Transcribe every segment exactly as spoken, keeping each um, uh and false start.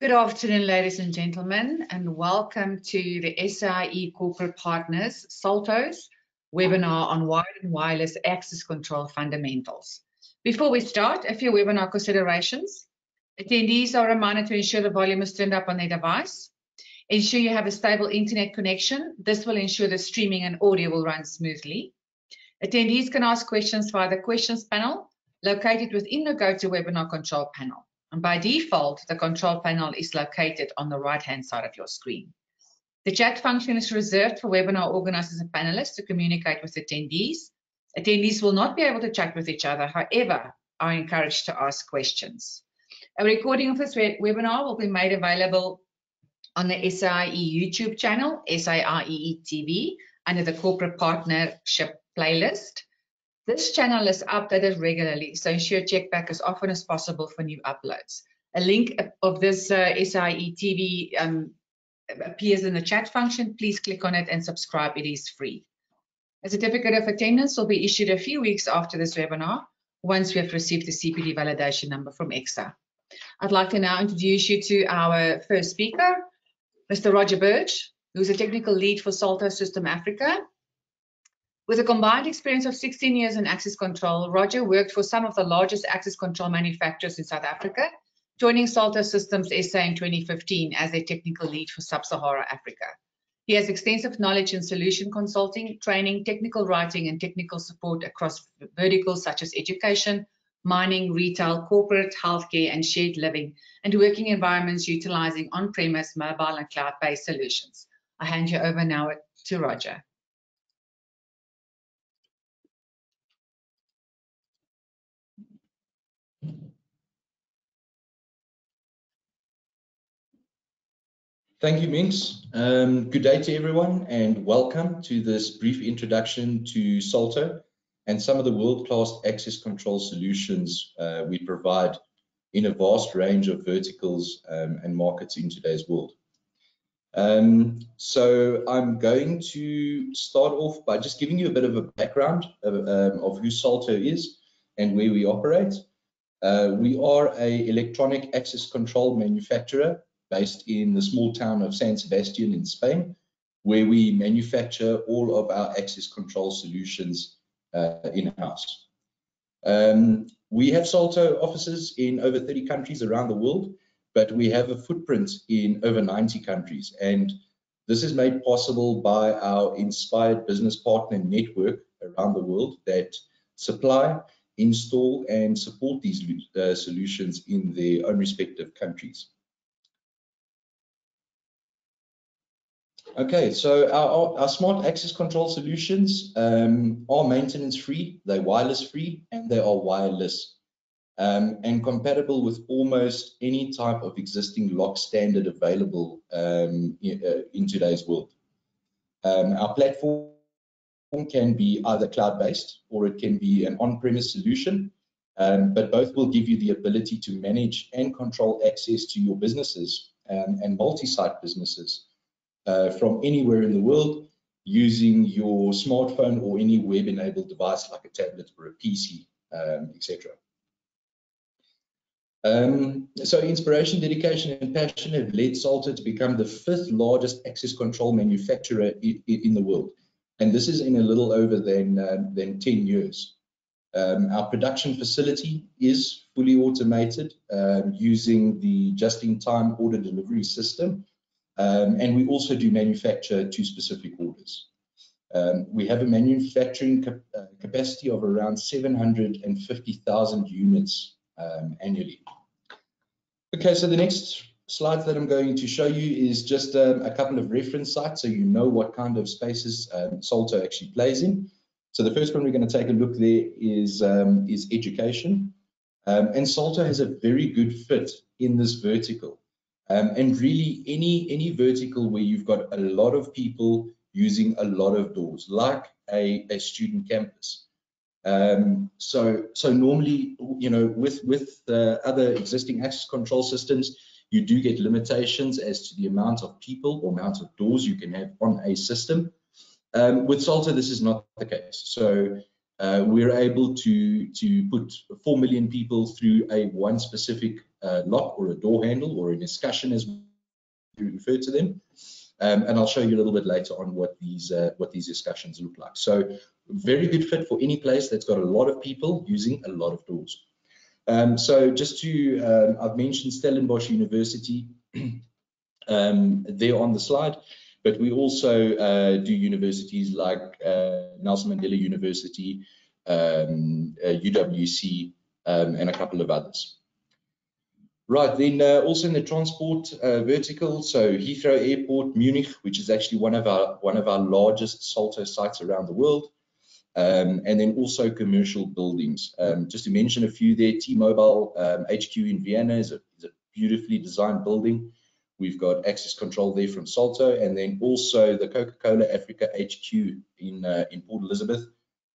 Good afternoon, ladies and gentlemen, and welcome to the S A I E Corporate Partners Salto's webinar on wired and wireless access control fundamentals. Before we start, a few webinar considerations. Attendees are reminded to ensure the volume is turned up on their device. Ensure you have a stable internet connection. This will ensure the streaming and audio will run smoothly. Attendees can ask questions via the questions panel located within the GoToWebinar control panel. And by default, the control panel is located on the right-hand side of your screen. The chat function is reserved for webinar organizers and panelists to communicate with attendees. Attendees will not be able to chat with each other, however, are encouraged to ask questions. A recording of this web webinar will be made available on the S A I E YouTube channel, S A I E T V, under the Corporate Partnership playlist. This channel is updated regularly, so ensure check back as often as possible for new uploads. A link of this uh, S A I E T V um, appears in the chat function. Please click on it and subscribe. It is free. A certificate of attendance will be issued a few weeks after this webinar, once we have received the C P D validation number from X S A. I'd like to now introduce you to our first speaker, Mister Roger Birch, who's a technical lead for Salto Systems Africa. With a combined experience of sixteen years in access control, Roger worked for some of the largest access control manufacturers in South Africa, joining Salto Systems S A in twenty fifteen as their technical lead for Sub-Saharan Africa. He has extensive knowledge in solution consulting, training, technical writing, and technical support across verticals such as education, mining, retail, corporate, healthcare, and shared living, and working environments utilizing on-premise, mobile, and cloud-based solutions. I hand you over now to Roger. Thank you, Minx. Um, good day to everyone and welcome to this brief introduction to Salto and some of the world-class access control solutions uh, we provide in a vast range of verticals um, and markets in today's world. Um, so I'm going to start off by just giving you a bit of a background of, um, of who Salto is and where we operate. Uh, we are an electronic access control manufacturer based in the small town of San Sebastian in Spain, where we manufacture all of our access control solutions uh, in-house. Um, we have Salto offices in over thirty countries around the world, but we have a footprint in over ninety countries. And this is made possible by our inspired business partner network around the world that supply, install, and support these uh, solutions in their own respective countries. Okay, so our, our smart access control solutions um, are maintenance-free, they're wireless-free, and they are wireless, um, and compatible with almost any type of existing lock standard available um, in, uh, in today's world. Um, our platform can be either cloud-based or it can be an on-premise solution, um, but both will give you the ability to manage and control access to your businesses um, and multi-site businesses. Uh, from anywhere in the world using your smartphone or any web-enabled device like a tablet or a P C, um, et cetera. Um, so inspiration, dedication, and passion have led Salto to become the fifth largest access control manufacturer in, in the world. And this is in a little over than, uh, than ten years. Um, our production facility is fully automated um, using the just-in-time order delivery system. Um, and we also do manufacture to specific orders. Um, we have a manufacturing cap uh, capacity of around seven hundred fifty thousand units um, annually. Okay, so the next slides that I'm going to show you is just um, a couple of reference sites so you know what kind of spaces um, Salto actually plays in. So the first one we're going to take a look there is, um, is education. Um, and Salto has a very good fit in this vertical. Um, and really any any vertical where you've got a lot of people using a lot of doors, like a, a student campus. Um, so so normally, you know, with with uh, other existing access control systems, you do get limitations as to the amount of people or amount of doors you can have on a system. Um, with Salto, this is not the case. So Uh, we're able to, to put four million people through a one specific uh, lock or a door handle or a discussion, as we refer to them. Um, and I'll show you a little bit later on what these, uh, what these discussions look like. So very good fit for any place that's got a lot of people using a lot of doors. Um, so just to, um, I've mentioned Stellenbosch University um, there on the slide. But we also uh, do universities like uh, Nelson Mandela University, um, uh, U W C, um, and a couple of others. Right, then uh, also in the transport uh, vertical, so Heathrow Airport, Munich, which is actually one of our one of our largest Salto sites around the world, um, and then also commercial buildings. Um, just to mention a few there, T-Mobile um, H Q in Vienna is a, is a beautifully designed building. We've got access control there from Salto, and then also the Coca-Cola Africa H Q in uh, in Port Elizabeth.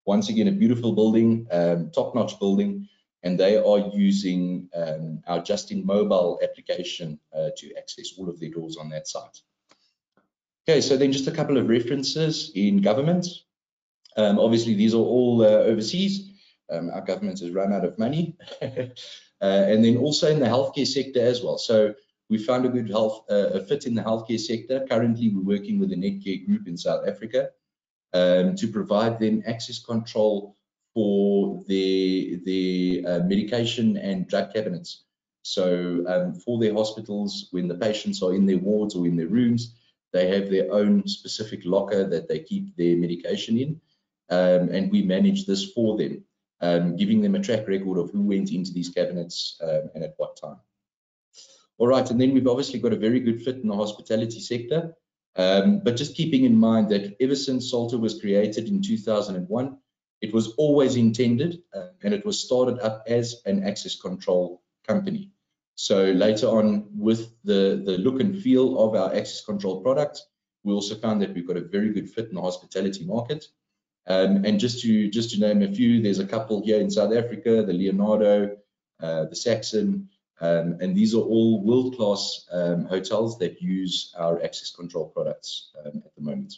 Once again, a beautiful building, um, top-notch building, and they are using um, our JustIn Mobile application uh, to access all of their doors on that site. Okay, so then just a couple of references in government. Um, obviously, these are all uh, overseas. Um, our government has run out of money, uh, and then also in the healthcare sector as well. So we found a good health, uh, a fit in the healthcare sector. Currently, we're working with the Netcare Group in South Africa um, to provide them access control for their, their uh, medication and drug cabinets. So um, for their hospitals, when the patients are in their wards or in their rooms, they have their own specific locker that they keep their medication in, um, and we manage this for them, um, giving them a track record of who went into these cabinets um, and at what time. All right, and then we've obviously got a very good fit in the hospitality sector, um, but just keeping in mind that ever since Salto was created in two thousand and one, it was always intended uh, and it was started up as an access control company. So later on, with the, the look and feel of our access control product, we also found that we've got a very good fit in the hospitality market. Um, and just to, just to name a few, there's a couple here in South Africa, the Leonardo, uh, the Saxon, Um, and these are all world-class um, hotels that use our access control products um, at the moment.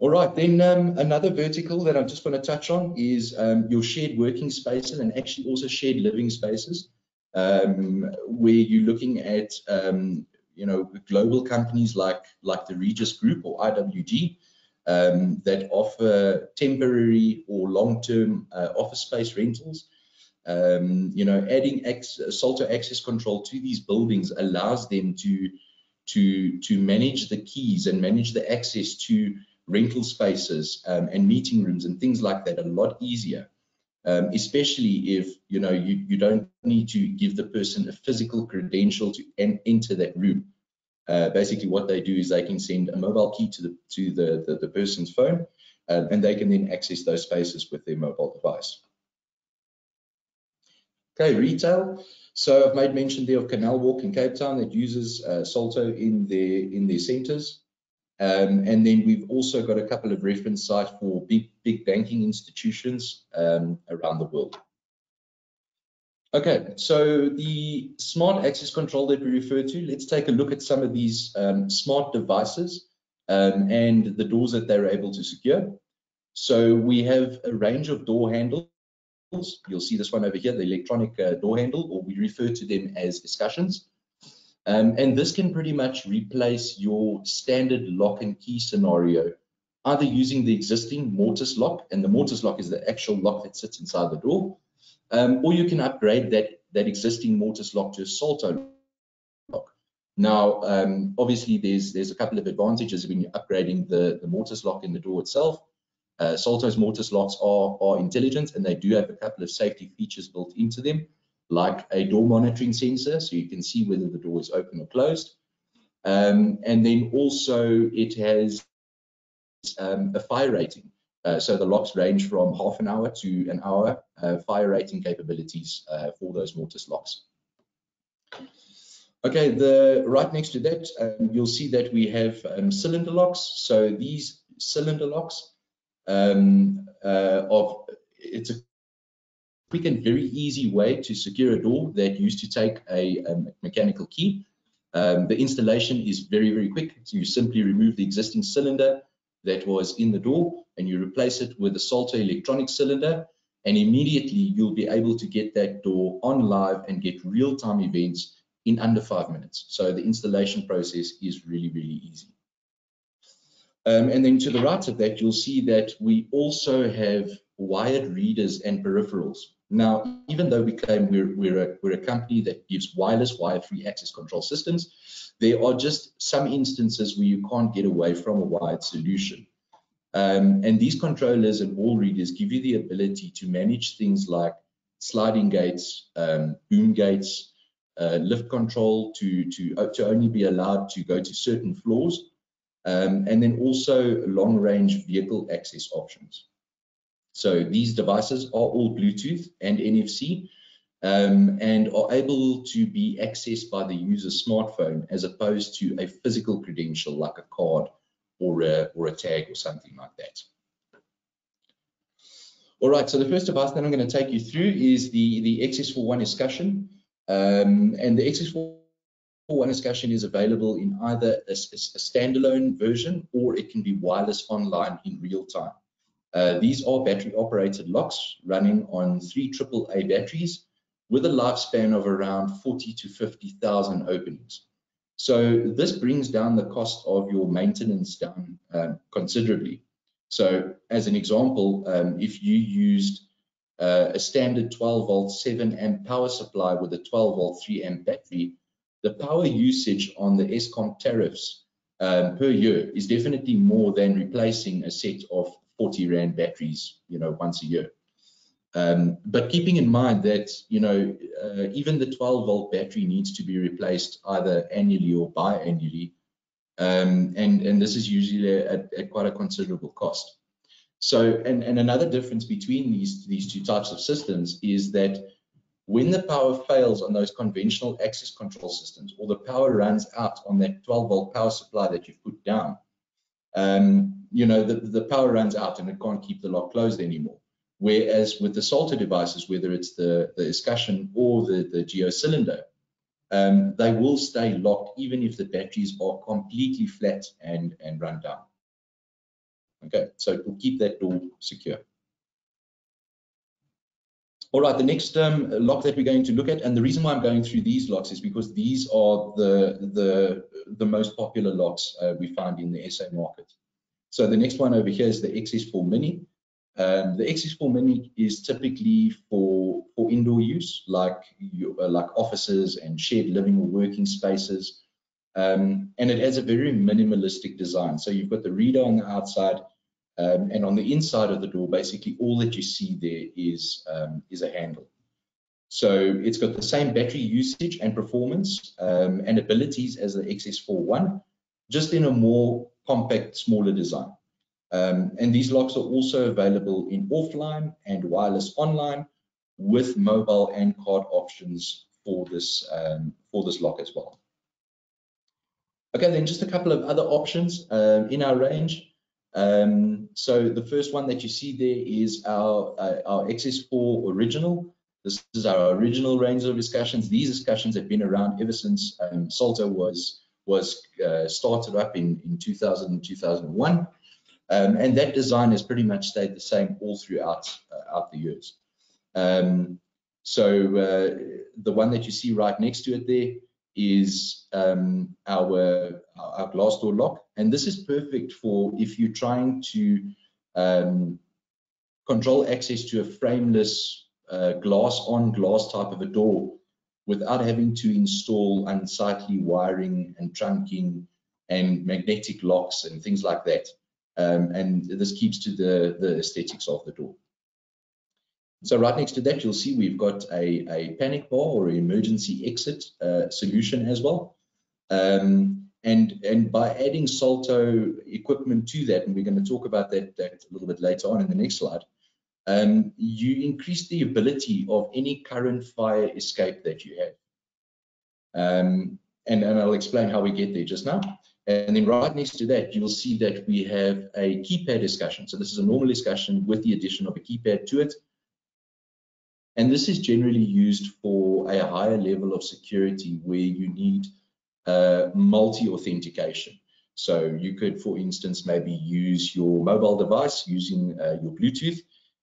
All right, then um, another vertical that I just want to touch on is um, your shared working spaces and actually also shared living spaces, um, where you're looking at um, you know, global companies like, like the Regus Group or I W G um, that offer temporary or long-term uh, office space rentals. Um, you know, adding Salto access control to these buildings allows them to to to manage the keys and manage the access to rental spaces um, and meeting rooms and things like that a lot easier. Um, especially if you know you you don't need to give the person a physical credential to en enter that room. Uh, basically, what they do is they can send a mobile key to the to the the, the person's phone, uh, and they can then access those spaces with their mobile device. Okay, retail. So I've made mention there of Canal Walk in Cape Town that uses uh, Salto in their in their centres, um, and then we've also got a couple of reference sites for big big banking institutions um, around the world. Okay, so the smart access control that we refer to. Let's take a look at some of these um, smart devices um, and the doors that they're able to secure. So we have a range of door handles. You'll see this one over here, the electronic uh, door handle, or we refer to them as discussions. Um, and this can pretty much replace your standard lock and key scenario, either using the existing mortise lock, and the mortise lock is the actual lock that sits inside the door, um, or you can upgrade that, that existing mortise lock to a Salto lock. Now, um, obviously, there's, there's a couple of advantages when you're upgrading the, the mortise lock in the door itself. Uh, Salto's mortise locks are, are intelligent, and they do have a couple of safety features built into them, like a door monitoring sensor, so you can see whether the door is open or closed. Um, and then also it has um, a fire rating. Uh, so the locks range from half an hour to an hour uh, fire rating capabilities uh, for those mortise locks. Okay, the, right next to that, um, you'll see that we have um, cylinder locks. So these cylinder locks, Um, uh, of it's a quick and very easy way to secure a door that used to take a, a mechanical key. Um, the installation is very, very quick. So you simply remove the existing cylinder, that was in the door, and you replace it with a Salto electronic cylinder, and immediately you'll be able to get that door on live and get real-time events in under five minutes. So the installation process is really, really easy. Um, and then to the right of that, you'll see that we also have wired readers and peripherals. Now, even though we claim we're, we're, a, we're a company that gives wireless, wire-free access control systems, there are just some instances where you can't get away from a wired solution. Um, and these controllers and wall readers give you the ability to manage things like sliding gates, um, boom gates, uh, lift control to, to, to only be allowed to go to certain floors, um, and then also long-range vehicle access options. So these devices are all Bluetooth and N F C, um, and are able to be accessed by the user's smartphone as opposed to a physical credential like a card or a, or a tag or something like that. All right, so the first device that I'm going to take you through is the, the X S four One Escutcheon. Um, and the X S four One Escutcheon is available in either a, a standalone version, or it can be wireless online in real time. Uh, these are battery-operated locks running on three triple A batteries with a lifespan of around forty to fifty thousand openings. So this brings down the cost of your maintenance down um, considerably. So as an example, um, if you used uh, a standard twelve volt seven amp power supply with a twelve volt three amp battery, the power usage on the Eskom tariffs um, per year is definitely more than replacing a set of forty rand batteries, you know, once a year. Um, but keeping in mind that, you know, uh, even the twelve volt battery needs to be replaced either annually or biannually, um, and and this is usually at, at quite a considerable cost. So, and and another difference between these these two types of systems is that when the power fails on those conventional access control systems, or the power runs out on that twelve volt power supply that you've put down, um, you know, the, the power runs out and it can't keep the lock closed anymore. Whereas with the Salto devices, whether it's the, the Escutcheon or the, the Geo cylinder, um, they will stay locked even if the batteries are completely flat and, and run down. Okay, so it will keep that door secure. All right, the next um, lock that we're going to look at, and the reason why I'm going through these locks is because these are the, the, the most popular locks uh, we find in the S A market. So the next one over here is the X S four Mini. Um, the X S four Mini is typically for, for indoor use, like, you, uh, like offices and shared living or working spaces. Um, and it has a very minimalistic design. So you've got the reader on the outside, um, and on the inside of the door, basically all that you see there is, um, is a handle. So it's got the same battery usage and performance um, and abilities as the X S four One, just in a more compact, smaller design. Um, and these locks are also available in offline and wireless online, with mobile and card options for this, um, for this lock as well. Okay, then just a couple of other options uh, in our range. Um, so the first one that you see there is our, uh, our X S four original. This is our original range of Escutcheons. These Escutcheons have been around ever since um, Salto was was uh, started up in, in two thousand and two thousand one, um, and that design has pretty much stayed the same all throughout uh, out the years. Um, so uh, the one that you see right next to it there is um, our, our glass door lock, and this is perfect for if you're trying to um, control access to a frameless uh, glass on glass type of a door, without having to install unsightly wiring and trunking and magnetic locks and things like that. Um, and this keeps to the, the aesthetics of the door. So right next to that, you'll see we've got a, a panic bar or an emergency exit uh, solution as well. Um, and, and by adding Salto equipment to that, and we're going to talk about that, that a little bit later on in the next slide, Um, you increase the ability of any current fire escape that you have. Um, and, and I'll explain how we get there just now. And then right next to that, you'll see that we have a keypad Escutcheon. So this is a normal Escutcheon with the addition of a keypad to it. And this is generally used for a higher level of security where you need uh, multi-authentication. So you could, for instance, maybe use your mobile device using uh, your Bluetooth,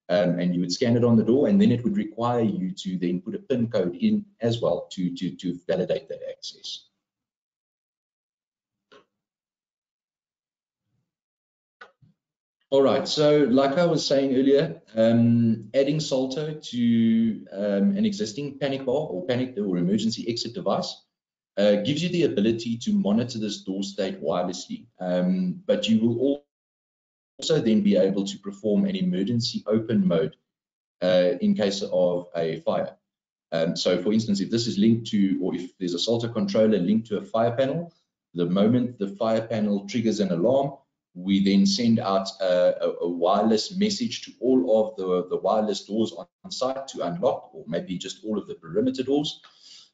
um, and you would scan it on the door, and then it would require you to then put a PIN code in as well to, to, to validate that access. All right, so like I was saying earlier, um, adding Salto to um, an existing panic bar or panic or emergency exit device uh, gives you the ability to monitor this door state wirelessly, um, but you will also then be able to perform an emergency open mode uh, in case of a fire. Um, so for instance, if this is linked to, or if there's a Salto controller linked to a fire panel, the moment the fire panel triggers an alarm, we then send out a, a, a wireless message to all of the, the wireless doors on site to unlock, or maybe just all of the perimeter doors.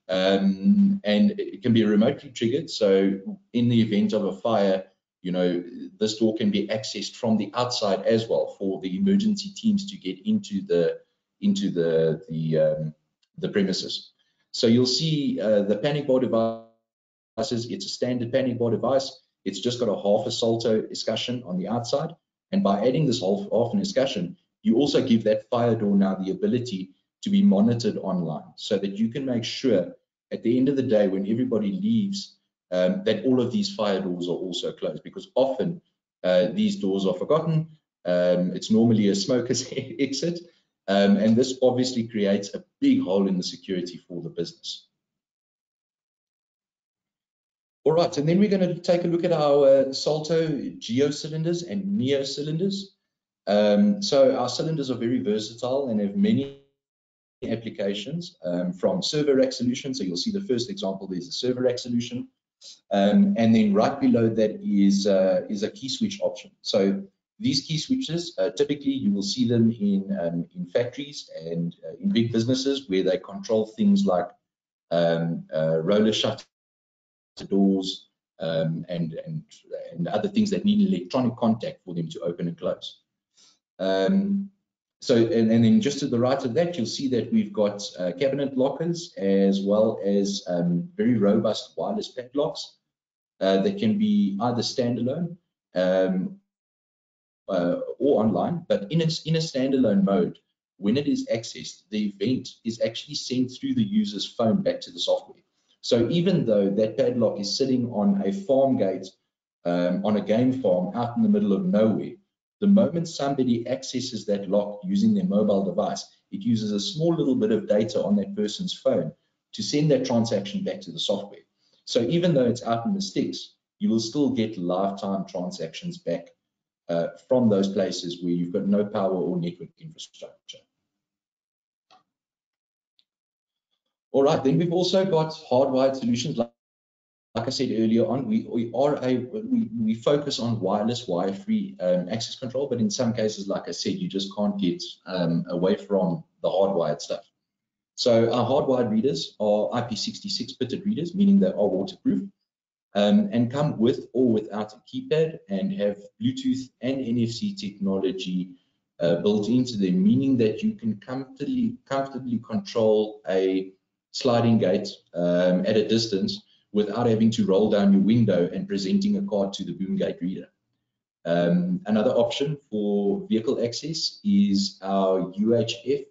Um, and it can be remotely triggered. So in the event of a fire, you know, this door can be accessed from the outside as well for the emergency teams to get into the into the the, um, the premises. So you'll see uh, the panic bar devices. It's a standard panic bar device. It's just got a half a Salto escutcheon on the outside, and by adding this half, half an escutcheon, you also give that fire door now the ability to be monitored online, so that you can make sure at the end of the day when everybody leaves um, that all of these fire doors are also closed, because often uh, these doors are forgotten. Um, it's normally a smoker's exit, um, and this obviously creates a big hole in the security for the business. All right, and then we're going to take a look at our uh, Salto Geo cylinders and Neo cylinders. Um, so our cylinders are very versatile and have many applications, um, from server rack solutions. So you'll see the first example, there's a server rack solution. Um, and then right below that is, uh, is a key switch option. So these key switches, uh, typically you will see them in, um, in factories and uh, in big businesses where they control things like um, uh, roller shutters, doors, um, and, and, and other things that need electronic contact for them to open and close. Um, so, and, and then just to the right of that, you'll see that we've got uh, cabinet lockers, as well as um, very robust wireless padlocks uh, that can be either standalone um, uh, or online. But in a, in a standalone mode, when it is accessed, the event is actually sent through the user's phone back to the software. So even though that padlock is sitting on a farm gate, um, on a game farm out in the middle of nowhere, the moment somebody accesses that lock using their mobile device, it uses a small little bit of data on that person's phone to send that transaction back to the software. So even though it's out in the sticks, you will still get lifetime transactions back uh, from those places where you've got no power or network infrastructure. All right, then we've also got hardwired solutions. Like, like I said earlier on, we, we are a we, we focus on wireless, wire-free um, access control, but in some cases, like I said, you just can't get um, away from the hardwired stuff. So our hardwired readers are I P sixty-six bitted readers, meaning they are waterproof, um, and come with or without a keypad, and have Bluetooth and N F C technology uh, built into them, meaning that you can comfortably comfortably control a sliding gate um, at a distance without having to roll down your window and presenting a card to the boom gate reader. Um, another option for vehicle access is our U H F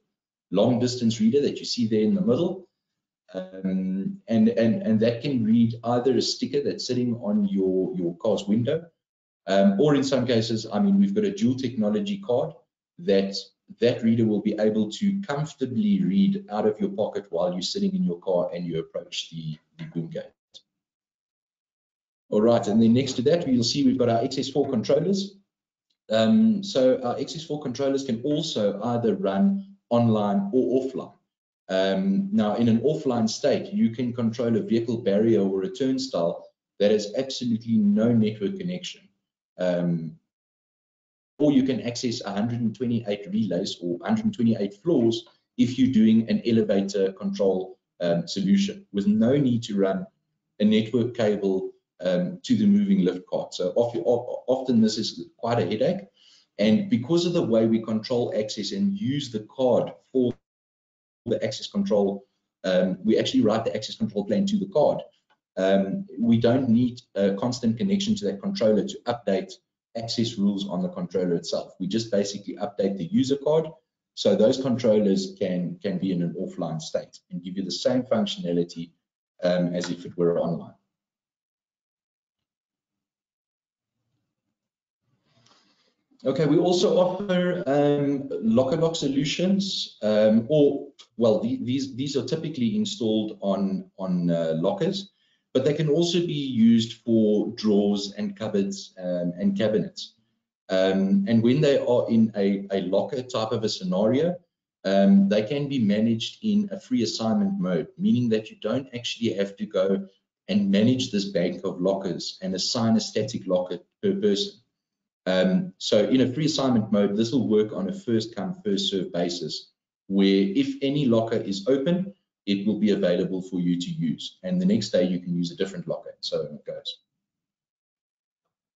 long distance reader that you see there in the middle, um, and, and, and that can read either a sticker that's sitting on your, your car's window, um, or in some cases, I mean, we've got a dual technology card that that reader will be able to comfortably read out of your pocket while you're sitting in your car and you approach the, the boom gate. All right, and then next to that, you'll see we've got our X S four controllers. Um, so our X S four controllers can also either run online or offline. Um, now, in an offline state, you can control a vehicle barrier or a turnstile that has absolutely no network connection. Um, or you can access one hundred twenty-eight relays or one hundred twenty-eight floors if you're doing an elevator control um, solution with no need to run a network cable um, to the moving lift cart. So often this is quite a headache. And because of the way we control access and use the card for the access control, um, we actually write the access control plan to the card. Um, we don't need a constant connection to that controller to update access rules on the controller itself. We just basically update the user card, so those controllers can, can be in an offline state and give you the same functionality um, as if it were online. Okay, we also offer um, locker lock solutions, um, or well, the, these these are typically installed on on uh, lockers, but they can also be used for drawers and cupboards um, and cabinets. Um, and when they are in a, a locker type of a scenario, um, they can be managed in a free assignment mode, meaning that you don't actually have to go and manage this bank of lockers and assign a static locker per person. Um, so in a free assignment mode, this will work on a first come, first serve basis, where if any locker is open, it will be available for you to use. And the next day you can use a different locker, and so on it goes.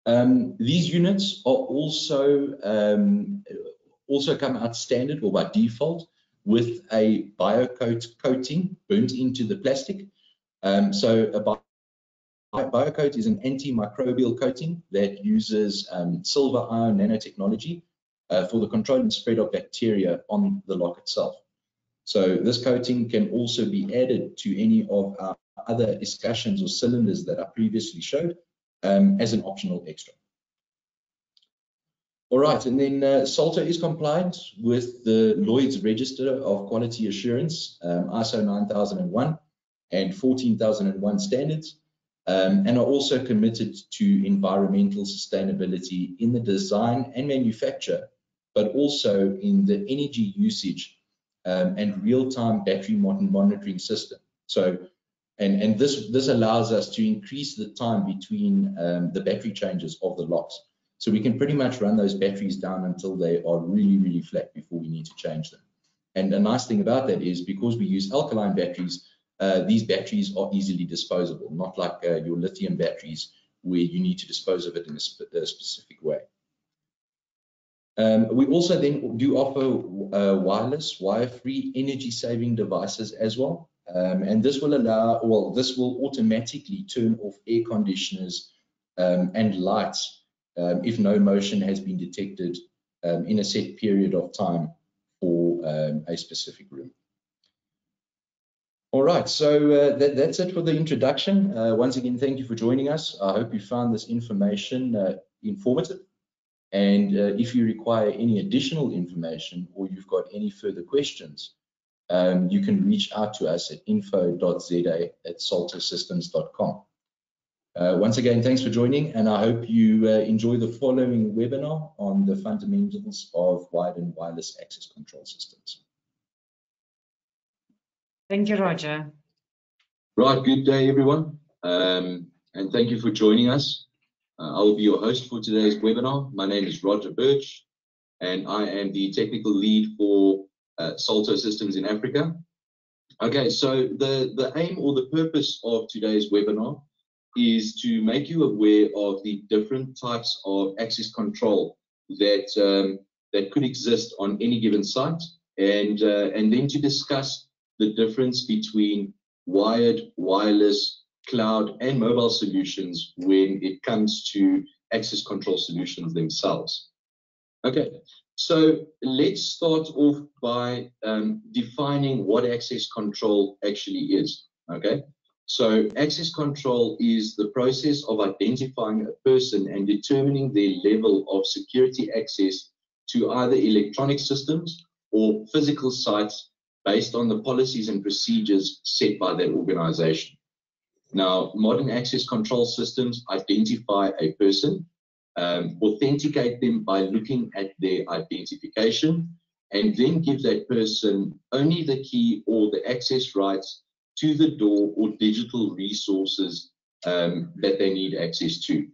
Um, these units are also, um, also come out standard or by default with a Biocoat coating burnt into the plastic. Um, so a Biocoat Biocoat is an antimicrobial coating that uses um, silver ion nanotechnology uh, for the control and spread of bacteria on the lock itself. So this coating can also be added to any of our other escutcheons or cylinders that I previously showed um, as an optional extra. All right, and then uh, Salto is compliant with the Lloyd's Register of Quality Assurance, um, I S O nine thousand one and fourteen thousand one standards. Um, and are also committed to environmental sustainability in the design and manufacture, but also in the energy usage um, and real-time battery monitoring system. So, and, and this, this allows us to increase the time between um, the battery changes of the locks. So we can pretty much run those batteries down until they are really, really flat before we need to change them. And a nice thing about that is because we use alkaline batteries, Uh, these batteries are easily disposable, not like uh, your lithium batteries where you need to dispose of it in a, sp a specific way. Um, we also then do offer uh, wireless, wire-free energy-saving devices as well. Um, and this will allow, well, this will automatically turn off air conditioners um, and lights um, if no motion has been detected um, in a set period of time for um, a specific room. All right, so uh, that, that's it for the introduction. Uh, once again, thank you for joining us. I hope you found this information uh, informative. And uh, if you require any additional information or you've got any further questions, um, you can reach out to us at info dot z a at salto systems dot com. Uh, once again, thanks for joining, and I hope you uh, enjoy the following webinar on the fundamentals of wired and wireless access control systems. Thank you, Roger. Right, good day, everyone. Um, and thank you for joining us. Uh, I will be your host for today's webinar. My name is Roger Birch, and I am the technical lead for uh, Salto Systems in Africa. Okay, so the, the aim or the purpose of today's webinar is to make you aware of the different types of access control that, um, that could exist on any given site, and, uh, and then to discuss the difference between wired, wireless, cloud, and mobile solutions when it comes to access control solutions themselves. Okay, so let's start off by um, defining what access control actually is. Okay, so access control is the process of identifying a person and determining their level of security access to either electronic systems or physical sites based on the policies and procedures set by that organization. Now, modern access control systems identify a person, um, authenticate them by looking at their identification, and then give that person only the key or the access rights to the door or digital resources um, that they need access to.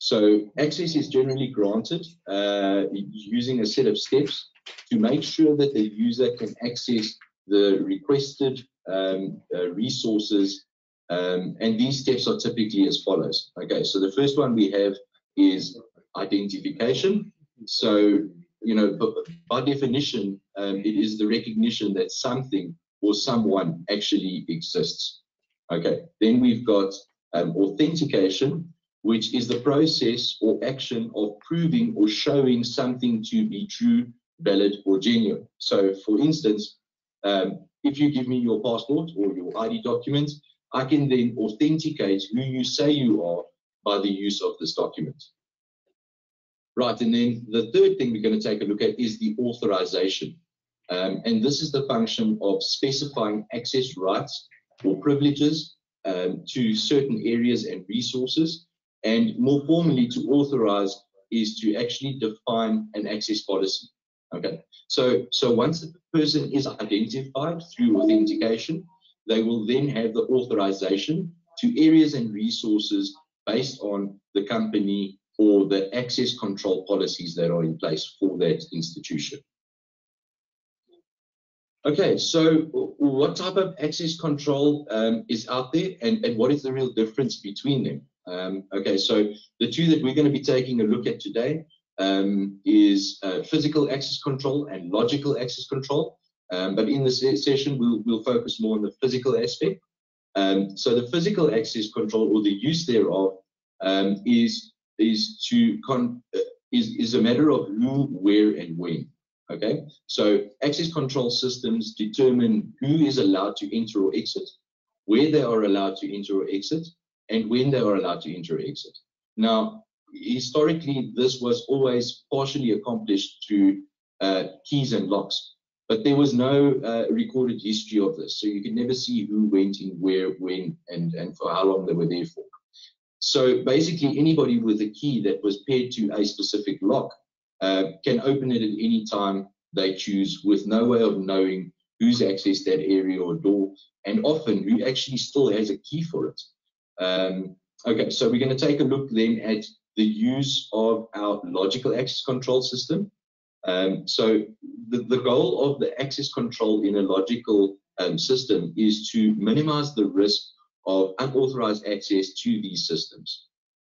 So access is generally granted uh, using a set of steps to make sure that the user can access the requested um, uh, resources, um, and these steps are typically as follows. Okay, so the first one we have is identification. So, you know, by definition, um, it is the recognition that something or someone actually exists. Okay, then we've got um, authentication, which is the process or action of proving or showing something to be true, valid, or genuine. So, for instance, um, if you give me your passport or your I D document, I can then authenticate who you say you are by the use of this document. Right, and then the third thing we're going to take a look at is the authorization. Um, and this is the function of specifying access rights or privileges um, to certain areas and resources. And more formally, to authorize is to actually define an access policy. Okay, so, so once the person is identified through authentication, they will then have the authorization to areas and resources based on the company or the access control policies that are in place for that institution. Okay, so what type of access control um, is out there, and, and what is the real difference between them? Um, okay, so the two that we're going to be taking a look at today um, is uh, physical access control and logical access control. Um, but in this session, we'll, we'll focus more on the physical aspect. Um, so the physical access control, or the use thereof, um, is is to con is is a matter of who, where, and when. Okay, so access control systems determine who is allowed to enter or exit, where they are allowed to enter or exit, and when they are allowed to enter or exit. Now, historically, this was always partially accomplished through uh, keys and locks, but there was no uh, recorded history of this, so you could never see who went in where, when, and, and for how long they were there for. So basically, anybody with a key that was paired to a specific lock uh, can open it at any time they choose, with no way of knowing who's accessed that area or door, and often who actually still has a key for it. Um, okay, so we're going to take a look then at the use of our logical access control system. Um, so the, the goal of the access control in a logical um, system is to minimize the risk of unauthorized access to these systems.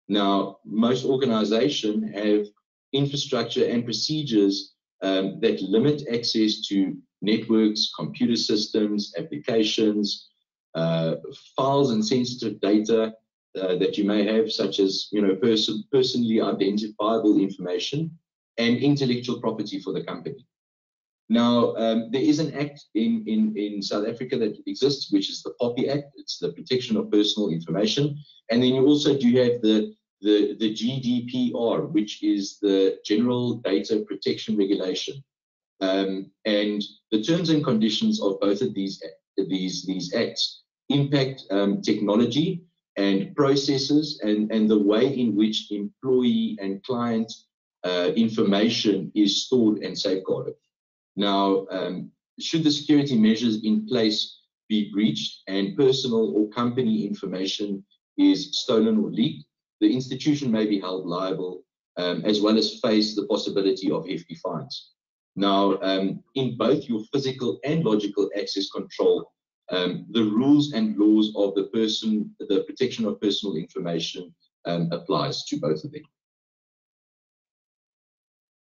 Now, most organizations have infrastructure and procedures um, that limit access to networks, computer systems, applications, uh, files and sensitive data uh, that you may have, such as you know, person, personally identifiable information and intellectual property for the company. Now, um, there is an act in, in, in South Africa that exists, which is the POPI Act. It's the Protection of Personal Information. And then you also do have the, the, the G D P R, which is the General Data Protection Regulation. Um, and the terms and conditions of both of these, these, these acts impact um, technology and processes and, and the way in which employee and client uh, information is stored and safeguarded. Now, um, should the security measures in place be breached and personal or company information is stolen or leaked, the institution may be held liable, um, as well as face the possibility of hefty fines. Now, um, in both your physical and logical access control, um, the rules and laws of the person, the protection of personal information um, applies to both of them.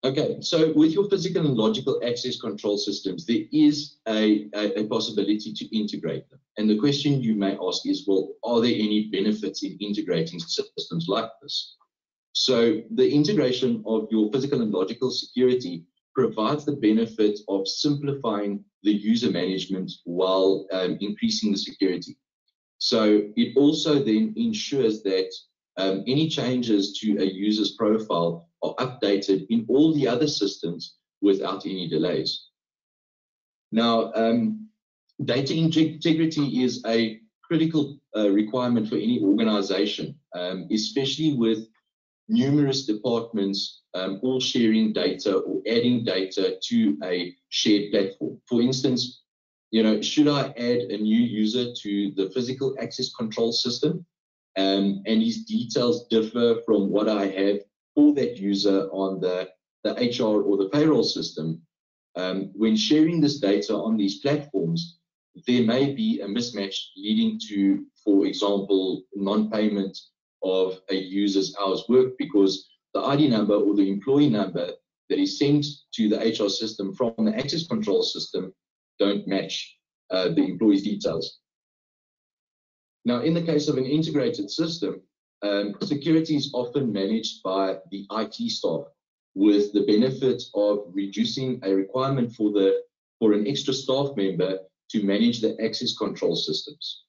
Okay, so with your physical and logical access control systems, there is a, a, a possibility to integrate them. And the question you may ask is, well, are there any benefits in integrating systems like this? So the integration of your physical and logical security provides the benefit of simplifying the user management while um, increasing the security. So it also then ensures that um, any changes to a user's profile are updated in all the other systems without any delays. Now, um, data integrity is a critical uh, requirement for any organization, um, especially with numerous departments um, all sharing data or adding data to a shared platform. For instance, you know, should I add a new user to the physical access control system um, and his details differ from what I have for that user on the, the H R or the payroll system, um, when sharing this data on these platforms, there may be a mismatch leading to, for example, non-payment of a user's hours worked because the I D number or the employee number that is sent to the H R system from the access control system don't match uh, the employee's details. Now, in the case of an integrated system, um, security is often managed by the I T staff, with the benefit of reducing a requirement for the for an extra staff member to manage the access control systems.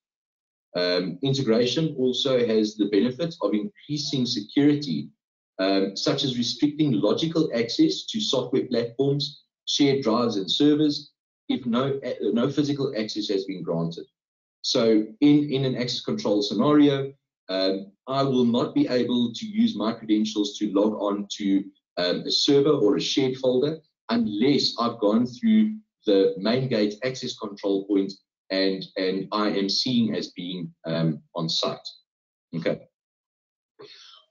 Um, integration also has the benefit of increasing security, um, such as restricting logical access to software platforms, shared drives and servers, if no, no physical access has been granted. So in, in an access control scenario, um, I will not be able to use my credentials to log on to um, a server or a shared folder unless I've gone through the main gate access control point and, and I am seen as being um, on site. Okay.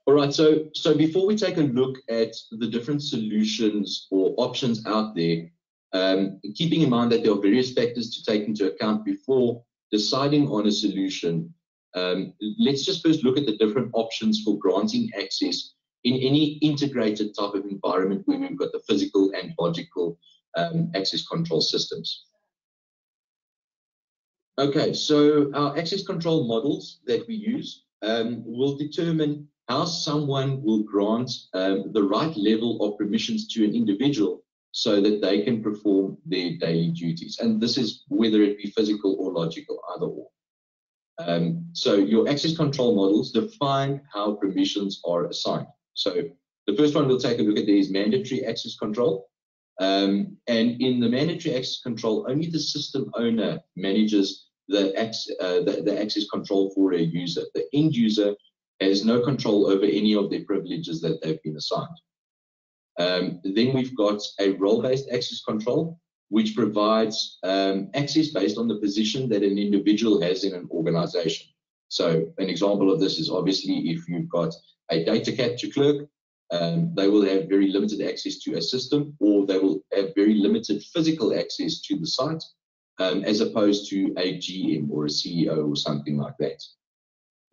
All right, so, so before we take a look at the different solutions or options out there, um, keeping in mind that there are various factors to take into account before deciding on a solution, um, let's just first look at the different options for granting access in any integrated type of environment where we've got the physical and logical um, access control systems. Okay, so our access control models that we use um, will determine how someone will grant um, the right level of permissions to an individual so that they can perform their daily duties. And this is whether it be physical or logical, either or. Um, so your access control models define how permissions are assigned. So the first one we'll take a look at there is mandatory access control. Um, and in the mandatory access control, only the system owner manages the, access, uh, the, the access control for a user. The end user has no control over any of their privileges that they've been assigned. Um, then we've got a role-based access control, which provides um, access based on the position that an individual has in an organization. So an example of this is obviously if you've got a data capture clerk, um, they will have very limited access to a system, or they will have very limited physical access to the site, um, as opposed to a G M or a C E O or something like that.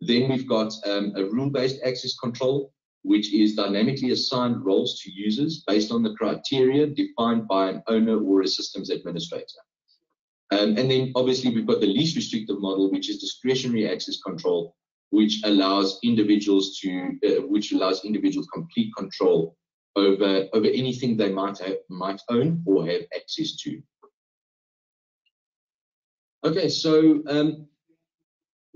Then we've got um, a rule-based access control, which is dynamically assigned roles to users based on the criteria defined by an owner or a systems administrator. Um, and then obviously we've got the least restrictive model, which is discretionary access control, which allows individuals to, uh, which allows individuals complete control over, over anything they might have, might own or have access to. Okay, so, um,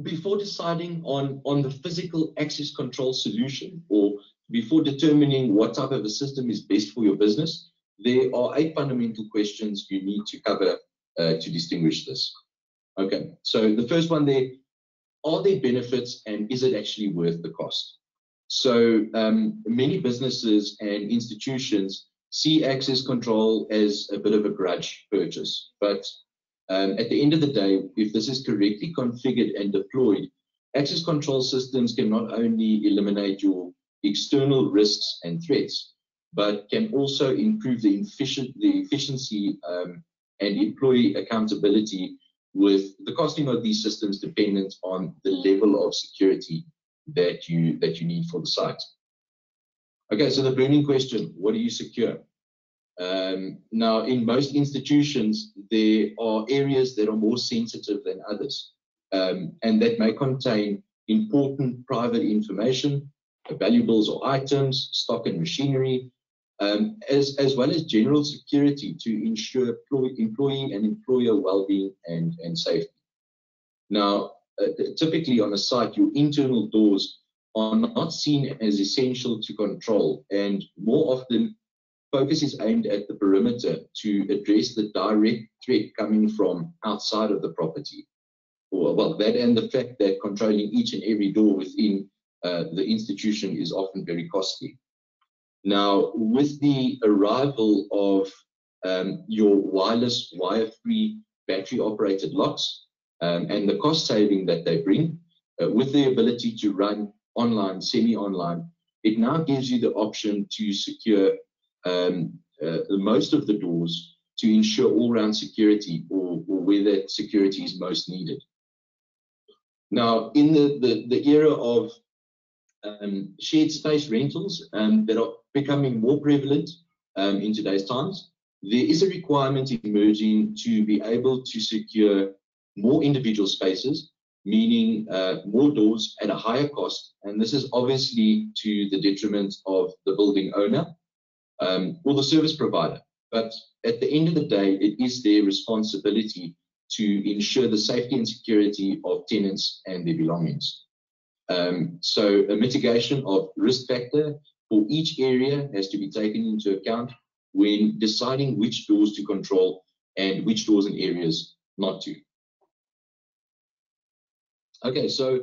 before deciding on, on the physical access control solution, or before determining what type of a system is best for your business, there are eight fundamental questions you need to cover uh, to distinguish this. Okay, so the first one there, are there benefits and is it actually worth the cost? So um, many businesses and institutions see access control as a bit of a grudge purchase, but Um, at the end of the day, if this is correctly configured and deployed, access control systems can not only eliminate your external risks and threats, but can also improve the, efficient, the efficiency um, and employee accountability, with the costing of these systems dependent on the level of security that you, that you need for the site. Okay, so the burning question, what do you secure? Um, now, in most institutions, there are areas that are more sensitive than others, um, and that may contain important private information, valuables or items, stock and machinery, um, as, as well as general security to ensure employee and employer well-being and, and safety. Now, uh, typically on a site, your internal doors are not seen as essential to control, and more often, focus is aimed at the perimeter to address the direct threat coming from outside of the property. Or, well, that and the fact that controlling each and every door within uh, the institution is often very costly. Now, with the arrival of um, your wireless, wire-free, battery-operated locks um, and the cost saving that they bring, uh, with the ability to run online, semi-online, it now gives you the option to secure Um, uh, most of the doors to ensure all-round security, or, or where that security is most needed. Now, in the, the, the era of um, shared space rentals um, that are becoming more prevalent um, in today's times, there is a requirement emerging to be able to secure more individual spaces, meaning uh, more doors at a higher cost, and this is obviously to the detriment of the building owner um, or the service provider. But at the end of the day, it is their responsibility to ensure the safety and security of tenants and their belongings. Um, so a mitigation of risk factor for each area has to be taken into account when deciding which doors to control and which doors and areas not to. Okay, so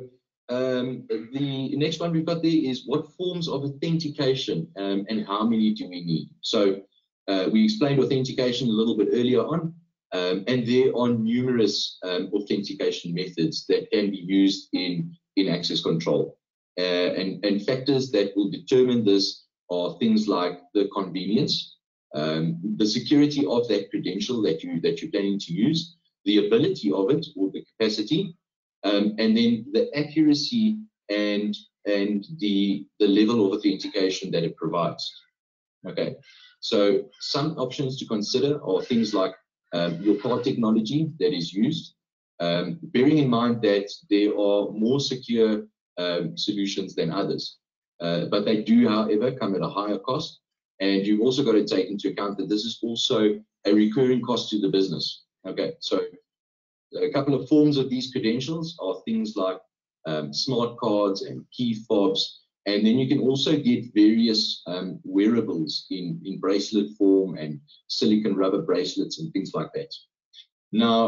um, the next one we've got there is what forms of authentication um, and how many do we need? So uh, we explained authentication a little bit earlier on, um, and there are numerous um, authentication methods that can be used in, in access control. Uh, and, and factors that will determine this are things like the convenience, um, the security of that credential that, you, that you're planning to use, the ability of it or the capacity, Um, and then the accuracy and and the the level of authentication that it provides. Okay, so some options to consider are things like um, your card technology that is used, um, bearing in mind that there are more secure um, solutions than others, uh, but they do, however, come at a higher cost. And you've also got to take into account that this is also a recurring cost to the business. Okay, so a couple of forms of these credentials are things like um, smart cards and key fobs, and then you can also get various um, wearables in, in bracelet form and silicon rubber bracelets and things like that. Now,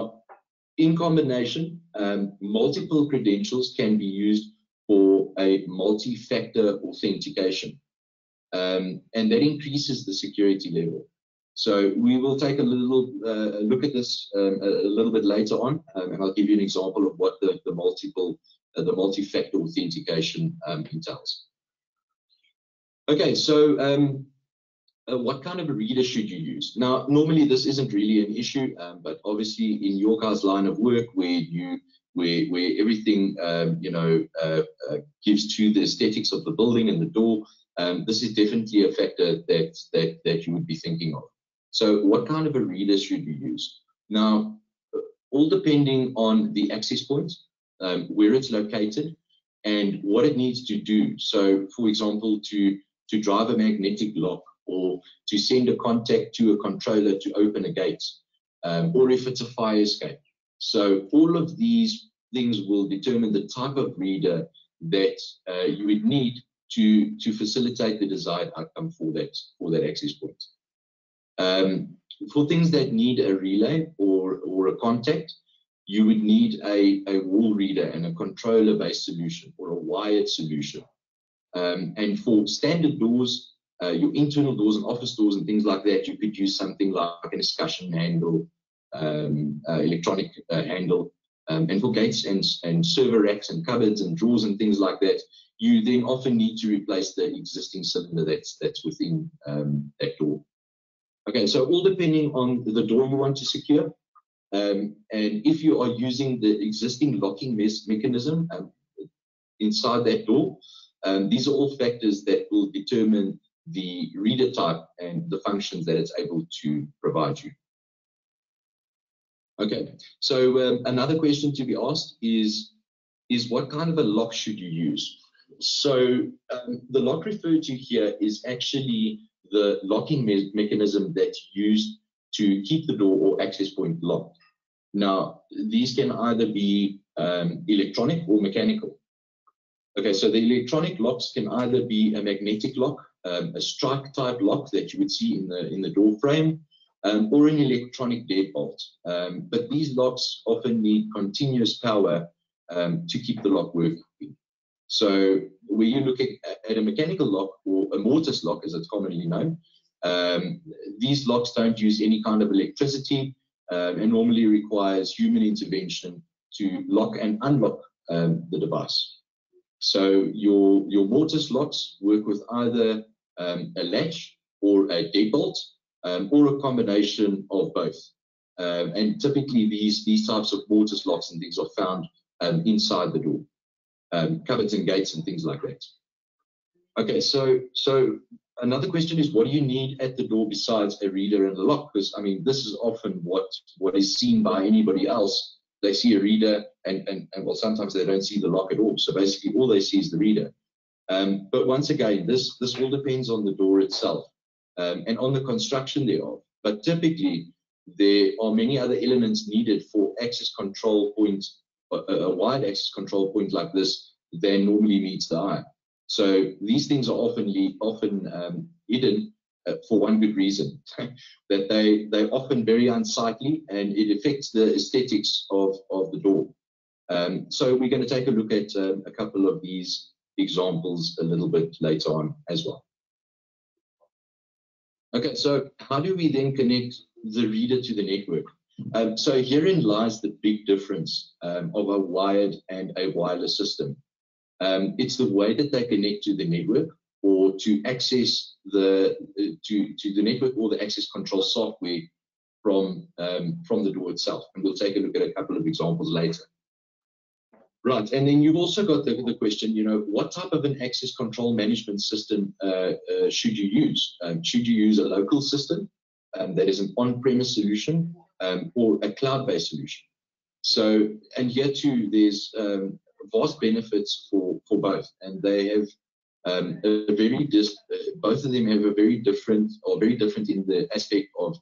in combination, um, multiple credentials can be used for a multi-factor authentication, um, and that increases the security level. So we will take a little uh, look at this um, a, a little bit later on, um, and I'll give you an example of what the, the multiple, uh, the multi-factor authentication um, entails. Okay, so um, uh, what kind of a reader should you use? Now, normally this isn't really an issue, um, but obviously in your guys' line of work, where you, where where everything um, you know uh, uh, gives to the aesthetics of the building and the door, um, this is definitely a factor that that that you would be thinking of. So what kind of a reader should you use? Now, all depending on the access point, um, where it's located, and what it needs to do. So, for example, to, to drive a magnetic lock, or to send a contact to a controller to open a gate, um, or if it's a fire escape. So all of these things will determine the type of reader that uh, you would need to, to facilitate the desired outcome for that, for that access point. Um, for things that need a relay or, or a contact, you would need a, a wall reader and a controller-based solution or a wired solution. Um, and for standard doors, uh, your internal doors and office doors and things like that, you could use something like a discussion handle, um, uh, electronic uh, handle. Um, and for gates and, and server racks and cupboards and drawers and things like that, you then often need to replace the existing cylinder that's, that's within um, that door. Okay, so all depending on the door you want to secure, um, and if you are using the existing locking mechanism um, inside that door, um, these are all factors that will determine the reader type and the functions that it's able to provide you. Okay, so um, another question to be asked is, is what kind of a lock should you use? So um, the lock referred to here is actually the locking me mechanism that's used to keep the door or access point locked. Now, these can either be um, electronic or mechanical. Okay, so the electronic locks can either be a magnetic lock, um, a strike type lock that you would see in the, in the door frame, um, or an electronic deadbolt. Um, but these locks often need continuous power um, to keep the lock working. So when you look at, at a mechanical lock or a mortise lock, as it's commonly known, um, these locks don't use any kind of electricity um, and normally requires human intervention to lock and unlock um, the device. So your, your mortise locks work with either um, a latch or a deadbolt um, or a combination of both. Um, and typically these, these types of mortise locks and things are found um, inside the door. Um, cupboards and gates and things like that. Okay, so so another question is, what do you need at the door besides a reader and a lock? Because I mean, this is often what what is seen by anybody else they see a reader, and, and, and well, sometimes they don't see the lock at all. So basically all they see is the reader. Um, but once again, this, this all depends on the door itself um, and on the construction thereof. But typically, there are many other elements needed for access control points, a, a wide access control point like this, than normally meets the eye. So these things are often, often um, hidden uh, for one good reason, that they, they're often very unsightly and it affects the aesthetics of, of the door. Um, so we're going to take a look at um, a couple of these examples a little bit later on as well. Okay, so how do we then connect the reader to the network? Um, so herein lies the big difference um, of a wired and a wireless system. Um, it's the way that they connect to the network or to access the uh, to, to the network or the access control software from, um, from the door itself. And we'll take a look at a couple of examples later. Right, and then you've also got the, the question, you know, what type of an access control management system uh, uh, should you use? Um, should you use a local system um, that is an on-premise solution um, or a cloud-based solution? So, and here too, there's um, vast benefits for, for both, and they have um, a very, dis both of them have a very different, or very different in the aspect of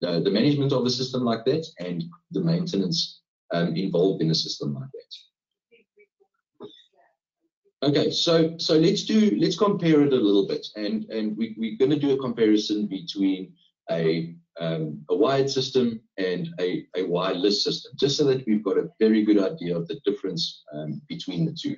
the, the management of a system like that and the maintenance um, involved in a system like that. Okay, so so let's do let's compare it a little bit, and and we, we're going to do a comparison between a um, a wired system and a, a wireless system, just so that we've got a very good idea of the difference um, between the two.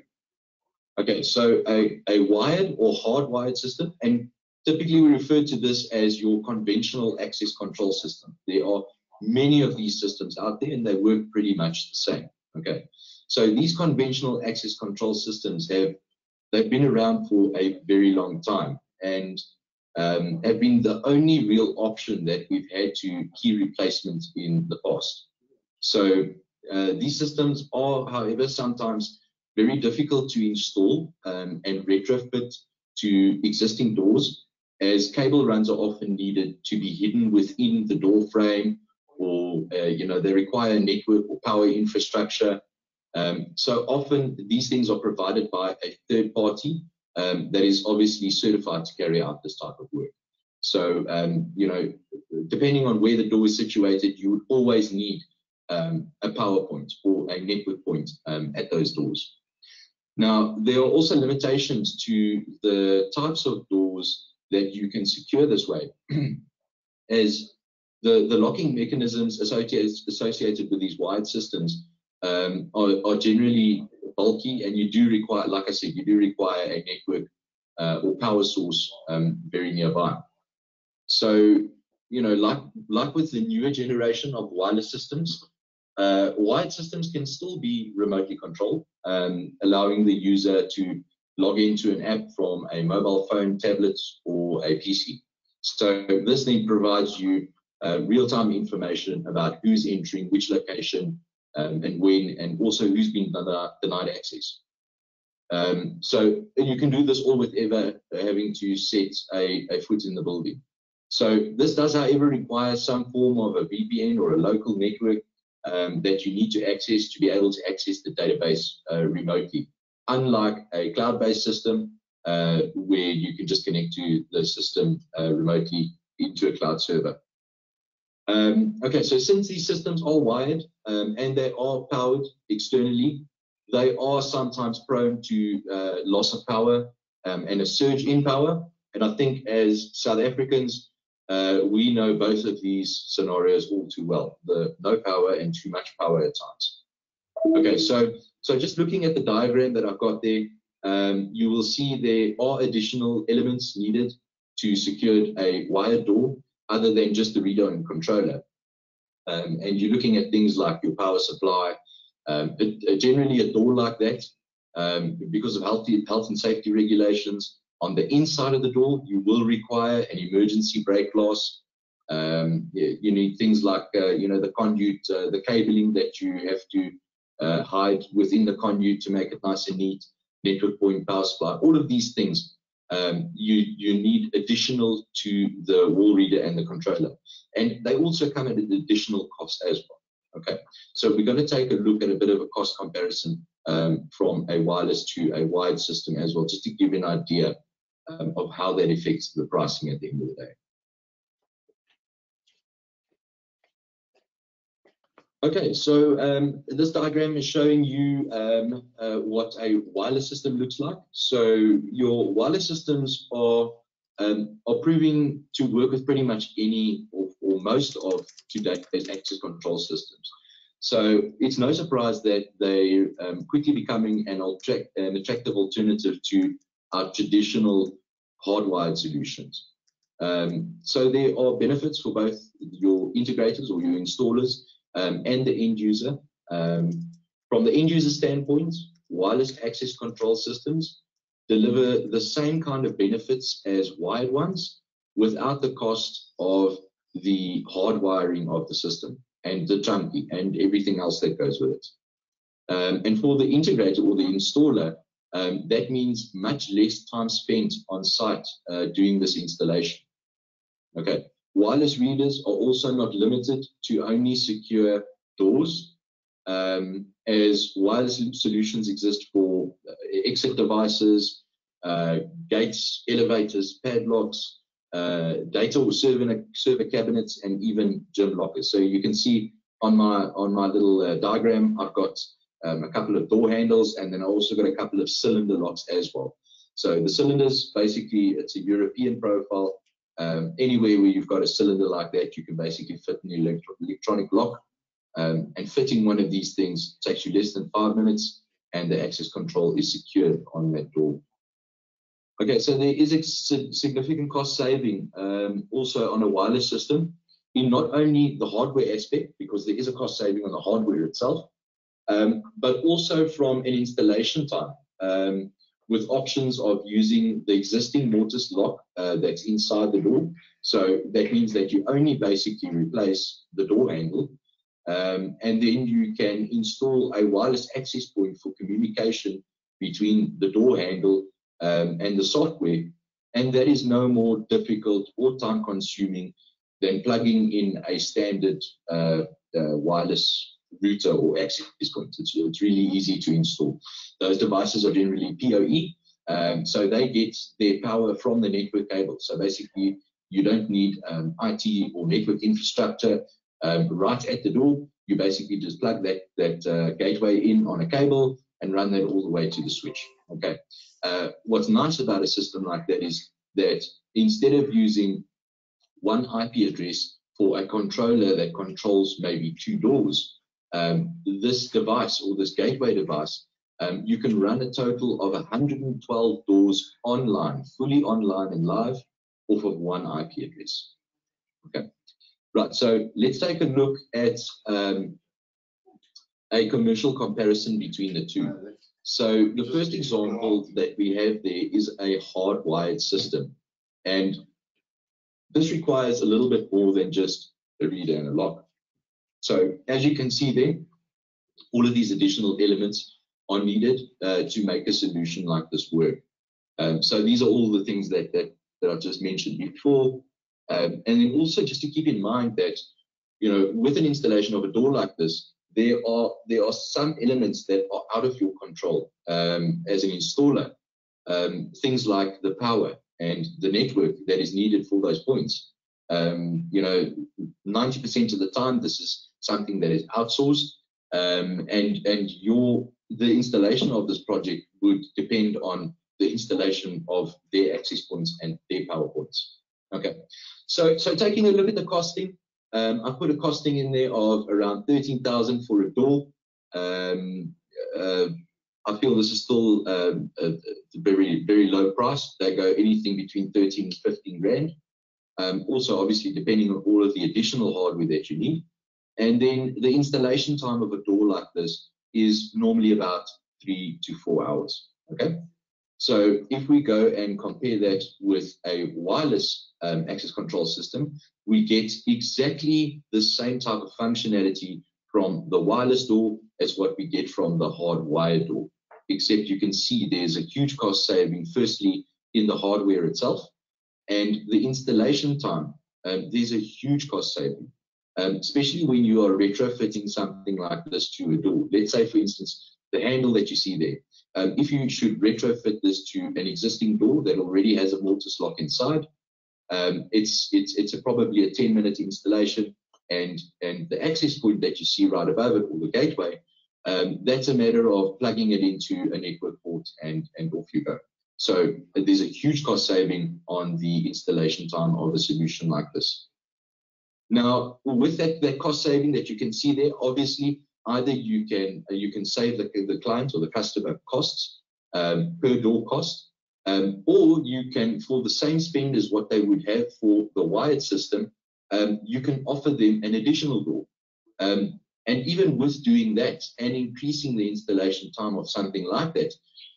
Okay, so a a wired or hardwired system, and typically we refer to this as your conventional access control system. There are many of these systems out there, and they work pretty much the same. Okay. So these conventional access control systems have they've been around for a very long time and um, have been the only real option that we've had to key replacement in the past. So uh, these systems are, however, sometimes very difficult to install um, and retrofit to existing doors, as cable runs are often needed to be hidden within the door frame, or uh, you know, they require network or power infrastructure. Um, so often these things are provided by a third party um, that is obviously certified to carry out this type of work. So, um, you know, depending on where the door is situated, you would always need um, a power point or a network point um, at those doors. Now, there are also limitations to the types of doors that you can secure this way, as the, the locking mechanisms associated, associated with these wired systems Um, are, are generally bulky, and you do require, like I said, you do require a network uh, or power source um, very nearby. So, you know, like like with the newer generation of wireless systems, uh, wired systems can still be remotely controlled, um, allowing the user to log into an app from a mobile phone, tablet, or a P C. So this thing provides you uh, real-time information about who's entering which location, Um, and when, and also who's been denied access. Um, so you can do this all without having to set a, a foot in the building. So this does, however, require some form of a V P N or a local network um, that you need to access to be able to access the database uh, remotely, unlike a cloud-based system uh, where you can just connect to the system uh, remotely into a cloud server. Um, okay, so since these systems are wired um, and they are powered externally, they are sometimes prone to uh, loss of power um, and a surge in power. And I think as South Africans, uh, we know both of these scenarios all too well, the no power and too much power at times. Okay, so, so just looking at the diagram that I've got there, um, you will see there are additional elements needed to secure a wired door, other than just the reader and controller. Um, and you're looking at things like your power supply. Um, it, uh, generally, a door like that, um, because of health, health and safety regulations, on the inside of the door, you will require an emergency break glass. Um, you, you need things like, uh, you know, the conduit, uh, the cabling that you have to uh, hide within the conduit to make it nice and neat, network point, power supply, all of these things. Um, you, you need additional to the wall reader and the controller. And they also come at an additional cost as well. Okay, so we're going to take a look at a bit of a cost comparison um, from a wireless to a wired system as well, just to give you an idea um, of how that affects the pricing at the end of the day. Okay, so um, this diagram is showing you um, uh, what a wireless system looks like. So your wireless systems are um, are proving to work with pretty much any or, or most of today's access control systems. So it's no surprise that they're um, quickly becoming an, an attractive alternative to our traditional hardwired solutions. Um, so there are benefits for both your integrators or your installers Um, and the end user. Um, from the end user standpoint, wireless access control systems deliver the same kind of benefits as wired ones without the cost of the hardwiring of the system and the trunking and everything else that goes with it. Um, and for the integrator or the installer, um, that means much less time spent on site uh, doing this installation. Okay. Wireless readers are also not limited to only secure doors, um, as wireless solutions exist for exit devices, uh, gates, elevators, padlocks, uh, data or server, server cabinets, and even gym lockers. So you can see on my on my little uh, diagram, I've got um, a couple of door handles, and then I also got a couple of cylinder locks as well. So the cylinders, basically, it's a European profile. Um, anywhere where you've got a cylinder like that, you can basically fit an electro electronic lock, um, and fitting one of these things takes you less than five minutes and the access control is secured on that door. Okay, so there is a significant cost saving um, also on a wireless system in not only the hardware aspect, because there is a cost saving on the hardware itself, um, but also from an installation time. Um, with options of using the existing mortise lock uh, that's inside the door. So that means that you only basically replace the door handle, um, and then you can install a wireless access point for communication between the door handle um, and the software. And that is no more difficult or time consuming than plugging in a standard uh, uh, wireless router or access point. It's, it's really easy to install. Those devices are generally P O E, um, so they get their power from the network cable. So basically, you don't need um, I T or network infrastructure um, right at the door. You basically just plug that, that uh, gateway in on a cable and run that all the way to the switch. Okay. Uh, what's nice about a system like that is that instead of using one I P address for a controller that controls maybe two doors, Um, this device or this gateway device, um, you can run a total of one hundred and twelve doors online, fully online and live off of one I P address. Okay, right, so let's take a look at um, a commercial comparison between the two. So the first example that we have there is a hardwired system, and this requires a little bit more than just a reader and a lock. So as you can see there, all of these additional elements are needed uh, to make a solution like this work. Um, so these are all the things that, that, that I've just mentioned before. Um, and then also just to keep in mind that, you know, with an installation of a door like this, there are, there are some elements that are out of your control um, as an installer. Um, things like the power and the network that is needed for those points. Um, you know, ninety percent of the time, this is something that is outsourced, um, and and your the installation of this project would depend on the installation of their access points and their power points. Okay, so so taking a look at the costing, um, I put a costing in there of around thirteen thousand for a door. Um, uh, I feel this is still um, a, a very very low price. They go anything between thirteen and fifteen grand. Um, also, obviously, depending on all of the additional hardware that you need. And then the installation time of a door like this is normally about three to four hours. Okay. So if we go and compare that with a wireless um, access control system, we get exactly the same type of functionality from the wireless door as what we get from the hardwired door, except you can see there's a huge cost saving, firstly, in the hardware itself. And the installation time, um, there's a huge cost saving. um, especially when you are retrofitting something like this to a door. Let's say, for instance, the handle that you see there. Um, if you should retrofit this to an existing door that already has a mortise lock inside, um, it's it's it's a probably a ten minute installation, and and the access point that you see right above it, or the gateway, um, that's a matter of plugging it into a network port, and and off you go. So there's a huge cost saving on the installation time of a solution like this. Now, with that that cost saving that you can see there, obviously, either you can you can save the, the client or the customer costs, um, per door cost, um, or you can, for the same spend as what they would have for the wired system, um, you can offer them an additional door. Um, and even with doing that and increasing the installation time of something like that,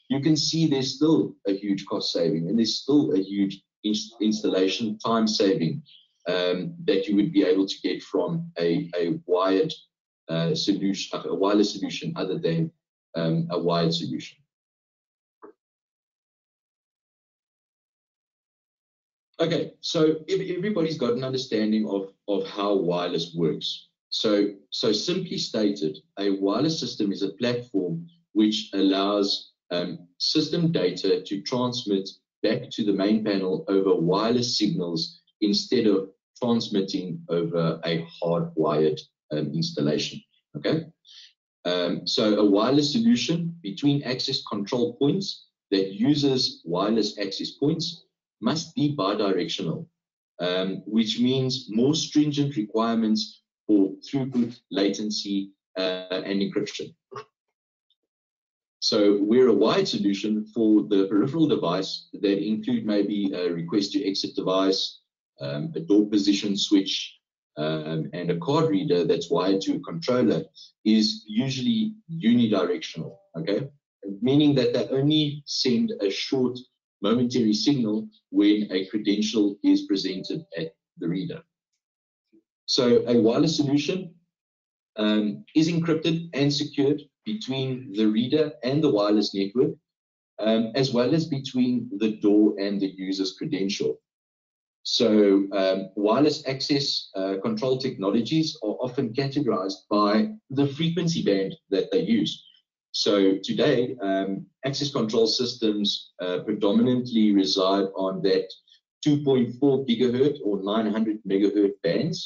you can see there's still a huge cost saving, and there's still a huge inst installation time saving um, that you would be able to get from a, a wired Uh, solution, a wireless solution other than um, a wired solution. Okay, so if everybody's got an understanding of of how wireless works. So, so simply stated, a wireless system is a platform which allows um, system data to transmit back to the main panel over wireless signals instead of transmitting over a hardwired Um, installation. Okay, um, so a wireless solution between access control points that uses wireless access points must be bidirectional, um, which means more stringent requirements for throughput, latency, uh, and encryption. So we're a wired solution for the peripheral device that include maybe a request to exit device, um, a door position switch, Um, and a card reader that's wired to a controller is usually unidirectional, okay? Meaning that they only send a short momentary signal when a credential is presented at the reader. So a wireless solution um, is encrypted and secured between the reader and the wireless network, um, as well as between the door and the user's credential. So um, wireless access uh, control technologies are often categorized by the frequency band that they use. So today, um, access control systems uh, predominantly reside on that two point four gigahertz or nine hundred megahertz bands.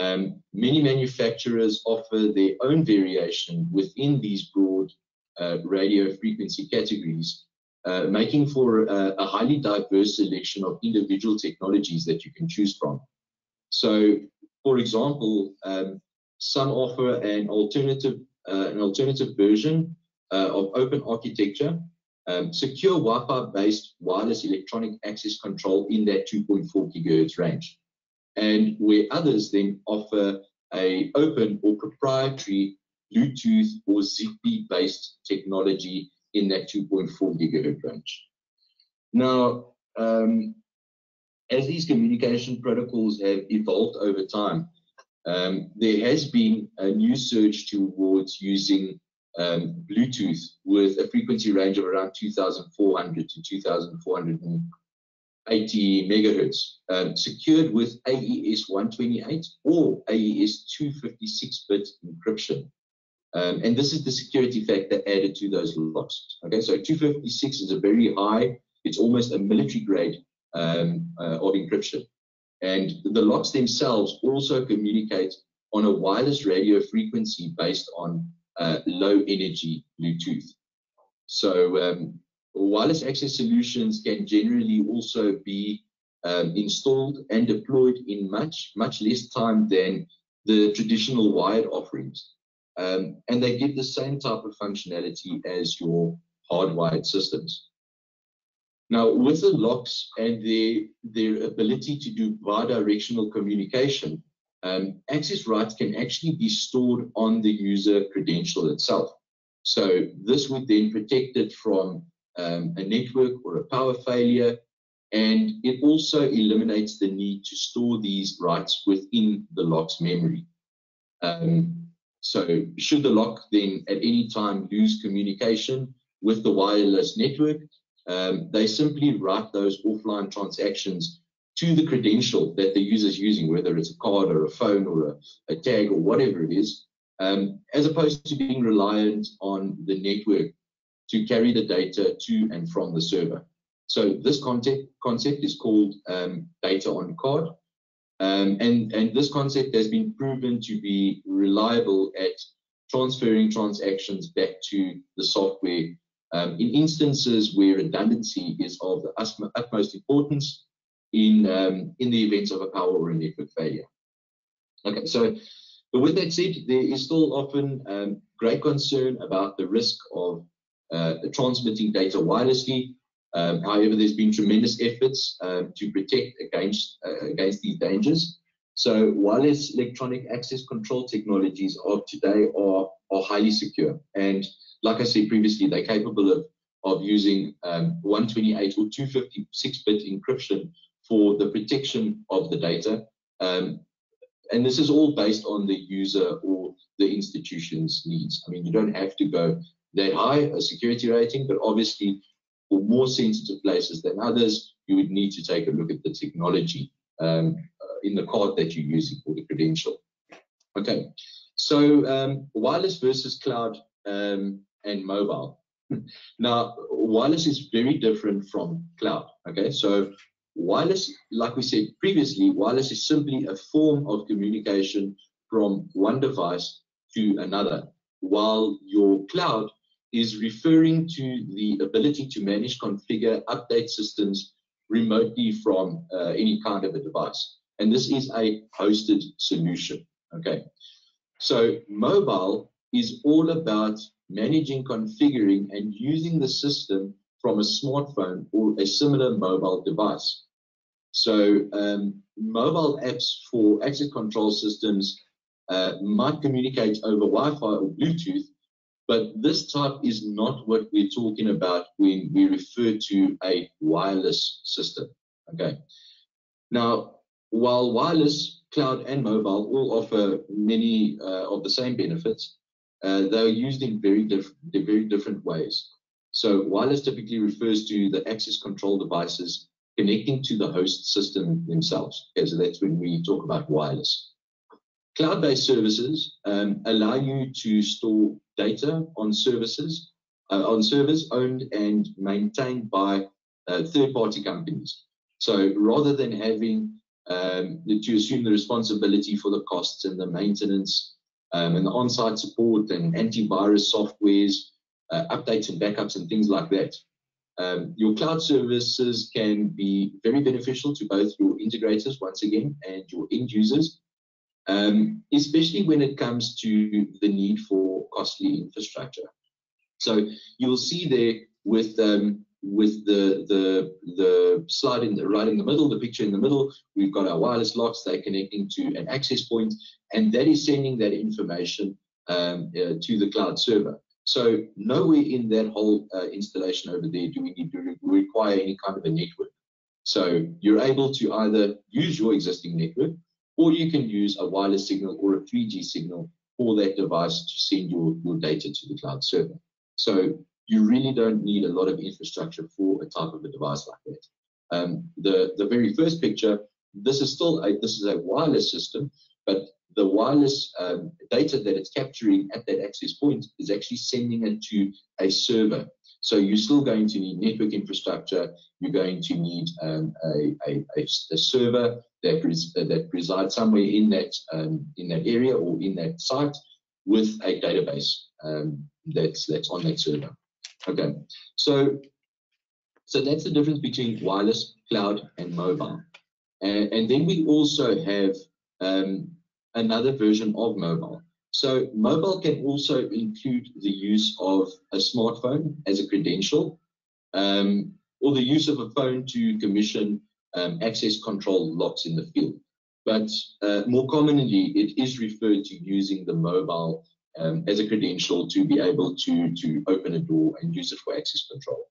Um, many manufacturers offer their own variation within these broad uh, radio frequency categories, Uh, making for uh, a highly diverse selection of individual technologies that you can choose from. So, for example, um, some offer an alternative, uh, an alternative version uh, of open architecture, um, secure Wi-Fi-based wireless electronic access control in that two point four gigahertz range, and where others then offer a open or proprietary Bluetooth or Zigbee-based technology in that two point four gigahertz range. Now, um, as these communication protocols have evolved over time, um, there has been a new surge towards using um, Bluetooth with a frequency range of around two thousand four hundred to two thousand four hundred eighty megahertz, um, secured with A E S one twenty-eight or A E S two fifty-six bit encryption. Um, and this is the security factor added to those locks. Okay, so two fifty-six is a very high, it's almost a military grade um, uh, of encryption. And the locks themselves also communicate on a wireless radio frequency based on uh, low energy Bluetooth. So um, wireless access solutions can generally also be um, installed and deployed in much, much less time than the traditional wired offerings. Um, and they give the same type of functionality as your hardwired systems. Now, with the locks and their, their ability to do bidirectional communication, um, access rights can actually be stored on the user credential itself. So this would then protect it from um, a network or a power failure, and it also eliminates the need to store these rights within the lock's memory. Um, So should the lock then at any time lose communication with the wireless network, um, they simply write those offline transactions to the credential that the user is using, whether it's a card or a phone or a, a tag or whatever it is, um, as opposed to being reliant on the network to carry the data to and from the server. So this concept, concept is called um, data on card, um, and, and this concept has been proven to be reliable at transferring transactions back to the software um, in instances where redundancy is of the utmost importance in, um, in the event of a power or a network failure. Okay, so but with that said, there is still often um, great concern about the risk of uh, transmitting data wirelessly. Um, however, there's been tremendous efforts um, to protect against, uh, against these dangers. So wireless electronic access control technologies of today are, are highly secure. And like I said previously, they're capable of, of using um, one twenty-eight or two fifty-six bit encryption for the protection of the data. Um, and this is all based on the user or the institution's needs. I mean, you don't have to go that high a security rating, but obviously, for more sensitive places than others, you would need to take a look at the technology um, in the card that you're using for the credential. Okay, so um, wireless versus cloud um, and mobile. Now, wireless is very different from cloud. Okay, so wireless, like we said previously, wireless is simply a form of communication from one device to another, while your cloud is referring to the ability to manage, configure, update systems remotely from uh, any kind of a device. And this is a hosted solution, okay? So mobile is all about managing, configuring, and using the system from a smartphone or a similar mobile device. So um, mobile apps for access control systems uh, might communicate over Wi-Fi or Bluetooth, but this type is not what we're talking about when we refer to a wireless system, okay? Now, while wireless, cloud, and mobile all offer many uh, of the same benefits, uh, they are used in very, diff very different ways. So wireless typically refers to the access control devices connecting to the host system themselves. Okay, so that's when we talk about wireless. Cloud-based services um, allow you to store data on services, uh, on servers owned and maintained by uh, third-party companies. So rather than having um, to assume the responsibility for the costs and the maintenance um, and the on-site support and antivirus softwares, uh, updates and backups and things like that, um, your cloud services can be very beneficial to both your integrators, once again, and your end users. Um, especially when it comes to the need for costly infrastructure. So you'll see there with um, with the the the slide in the right in the middle, the picture in the middle, we've got our wireless locks. They're connecting to an access point, and that is sending that information um, uh, to the cloud server. So nowhere in that whole uh, installation over there do we need to re require any kind of a network. So you're able to either use your existing network, or you can use a wireless signal or a three G signal for that device to send your, your data to the cloud server. So you really don't need a lot of infrastructure for a type of a device like that. Um, the, the very first picture, this is still a, this is a wireless system, but the wireless um, data that it's capturing at that access point is actually sending it to a server. So you're still going to need network infrastructure, you're going to need um, a, a, a, a server that, res, that resides somewhere in that, um, in that area or in that site with a database um, that's, that's on that server. Okay, so, so that's the difference between wireless, cloud, and mobile. And, and then we also have um, another version of mobile. So mobile can also include the use of a smartphone as a credential um, or the use of a phone to commission um, access control locks in the field. But uh, more commonly, it is referred to using the mobile um, as a credential to be able to, to open a door and use it for access control.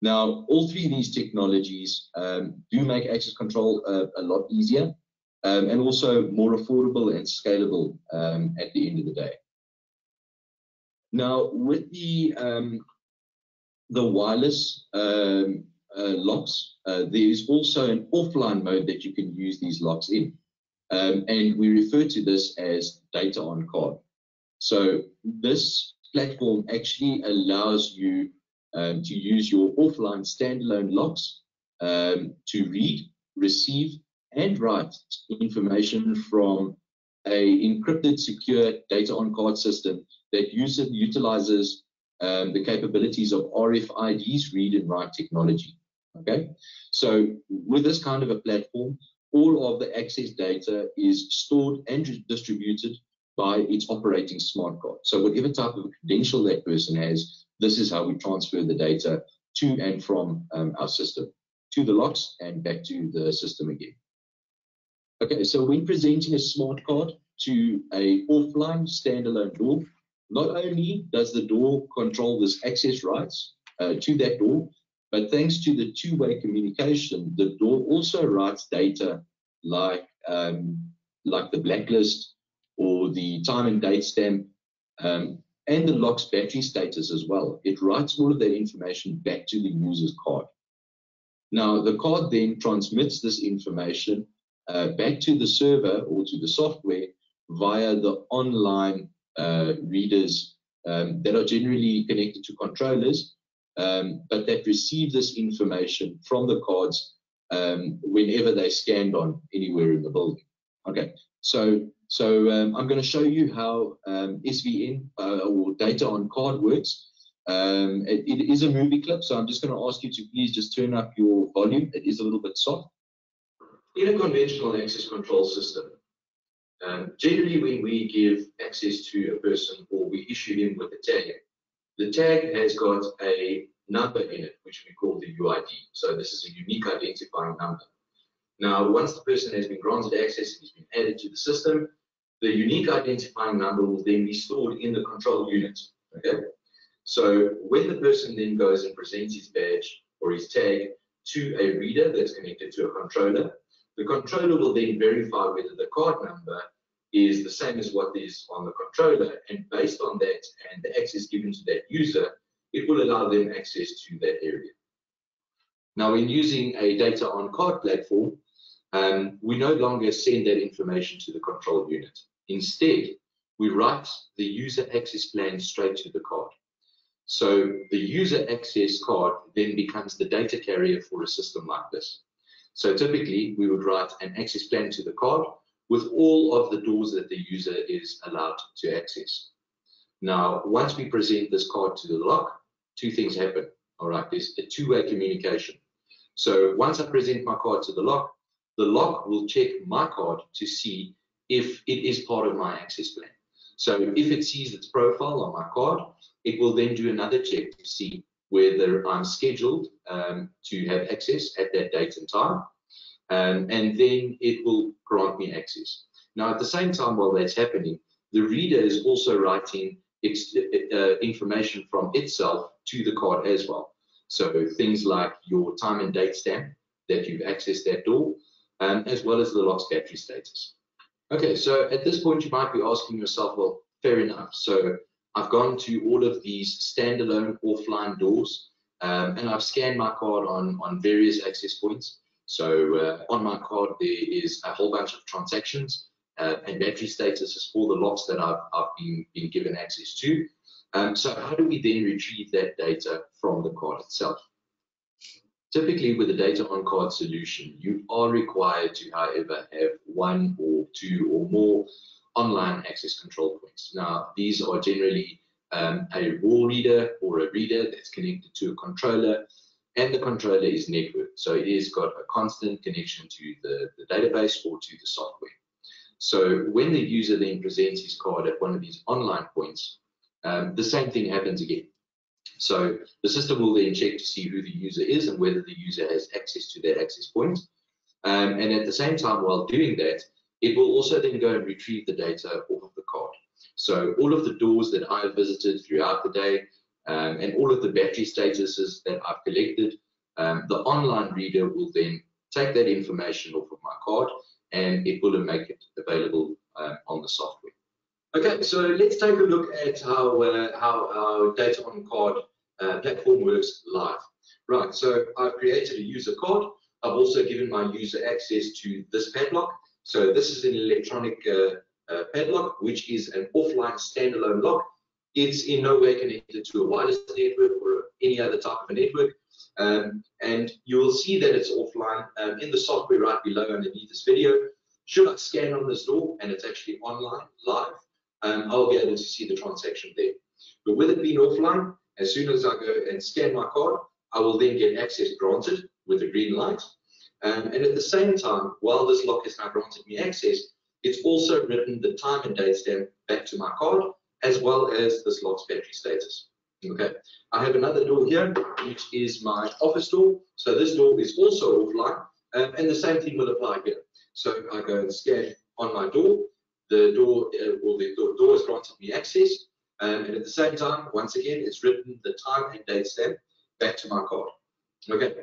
Now, all three of these technologies um, do make access control uh, a lot easier. Um, and also more affordable and scalable um, at the end of the day. Now, with the um, the wireless um, uh, locks. Uh, there is also an offline mode that you can use these locks in. Um, and we refer to this as data on card. So this platform actually allows you um, to use your offline standalone locks um, to read, receive, and write information from a encrypted, secure data on card system that user utilizes um, the capabilities of R F I D's read and write technology. Okay, so with this kind of a platform, all of the access data is stored and distributed by its operating smart card. So whatever type of credential that person has, this is how we transfer the data to and from um, our system, to the locks and back to the system again. Okay, so when presenting a smart card to a offline standalone door, not only does the door control this access rights uh, to that door, but thanks to the two-way communication, the door also writes data like, um, like the blacklist or the time and date stamp um, and the lock's battery status as well. It writes all of that information back to the user's card. Now, the card then transmits this information uh, back to the server or to the software via the online uh, readers um, that are generally connected to controllers. Um, but that receive this information from the cards um, whenever they scanned on anywhere in the building. Okay, so so um, I'm going to show you how um, S V N uh, or data on card works. Um, it, it is a movie clip, so I'm just going to ask you to please just turn up your volume. It is a little bit soft. In a conventional access control system, um, generally when we give access to a person or we issue him with a tag, the tag has got a number in it, which we call the U I D. So this is a unique identifying number. Now, once the person has been granted access and has been added to the system, the unique identifying number will then be stored in the control unit. Okay. So when the person then goes and presents his badge or his tag to a reader that's connected to a controller, the controller will then verify whether the card number is the same as what is on the controller, and based on that and the access given to that user, it will allow them access to that area. Now, in using a data on card platform, um, we no longer send that information to the control unit. Instead, we write the user access plan straight to the card. So the user access card then becomes the data carrier for a system like this. So typically, we would write an access plan to the card with all of the doors that the user is allowed to access. Now, once we present this card to the lock, two things happen. All right, there's a two-way communication. So once I present my card to the lock, the lock will check my card to see if it is part of my access plan. So if it sees its profile on my card, it will then do another check to see whether I'm scheduled um, to have access at that date and time. Um, and then it will grant me access. Now, at the same time, while that's happening, the reader is also writing ex uh, information from itself to the card as well. So things like your time and date stamp that you've accessed that door, um, as well as the lock's battery status. Okay, so at this point, you might be asking yourself, well, fair enough. So I've gone to all of these standalone offline doors, um, and I've scanned my card on, on various access points. So uh, on my card, there is a whole bunch of transactions uh, and battery status is for the locks that I've, I've been, been given access to. Um, so how do we then retrieve that data from the card itself? Typically with a data on card solution, you are required to, however, have one or two or more online access control points. Now, these are generally um, a wall reader or a reader that's connected to a controller, and the controller is networked, so it has got a constant connection to the, the database or to the software. So when the user then presents his card at one of these online points, um, the same thing happens again. So the system will then check to see who the user is and whether the user has access to that access point. Um, and at the same time, while doing that, it will also then go and retrieve the data off of the card. So all of the doors that I have visited throughout the day, Um, and all of the battery statuses that I've collected, um, the online reader will then take that information off of my card and it will make it available um, on the software. Okay, so let's take a look at how, uh, how our data on card uh, platform works live. Right, so I've created a user card. I've also given my user access to this padlock. So this is an electronic uh, uh, padlock, which is an offline standalone lock. It's in no way connected to a wireless network or any other type of a network. Um, and you will see that it's offline um, in the software right below underneath this video. Should I scan on this door, and it's actually online, live, um, I'll be able to see the transaction there. But with it being offline, as soon as I go and scan my card, I will then get access granted with a green light. Um, and at the same time, while this lock has now granted me access, it's also written the time and date stamp back to my card, as well as this lock's battery status. Okay, I have another door here, which is my office door. So this door is also offline, um, and the same thing will apply here. So I go and scan on my door. The door, uh, well, the door, door has granted me access, um, and at the same time, once again, it's written the time and date stamp back to my card. Okay.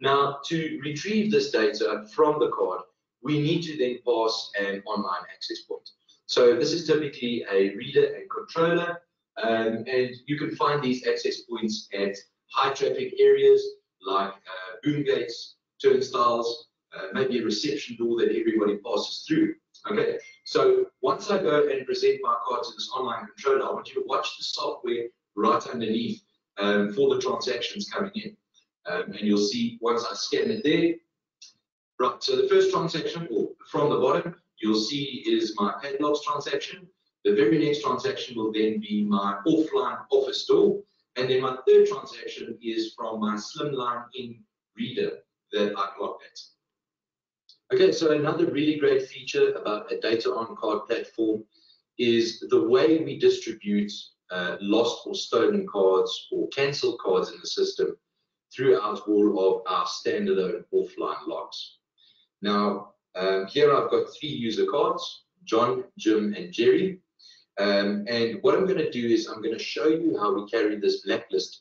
Now, to retrieve this data from the card, we need to then pass an online access point. So this is typically a reader and controller, um, and you can find these access points at high traffic areas like uh, boom gates, turnstiles, uh, maybe a reception door that everybody passes through. Okay, so once I go and present my card to this online controller, I want you to watch the software right underneath um, for the transactions coming in. Um, and you'll see once I scan it there. Right, so the first transaction, or from the bottom, you'll see is my padlocks transaction. The very next transaction will then be my offline office door. And then my third transaction is from my slimline in reader that I clocked at. Okay, so another really great feature about a data on card platform is the way we distribute uh, lost or stolen cards or cancelled cards in the system throughout all of our standalone offline logs. Now, Um, here I've got three user cards, John, Jim, and Jerry. Um, and what I'm going to do is I'm going to show you how we carry this blacklist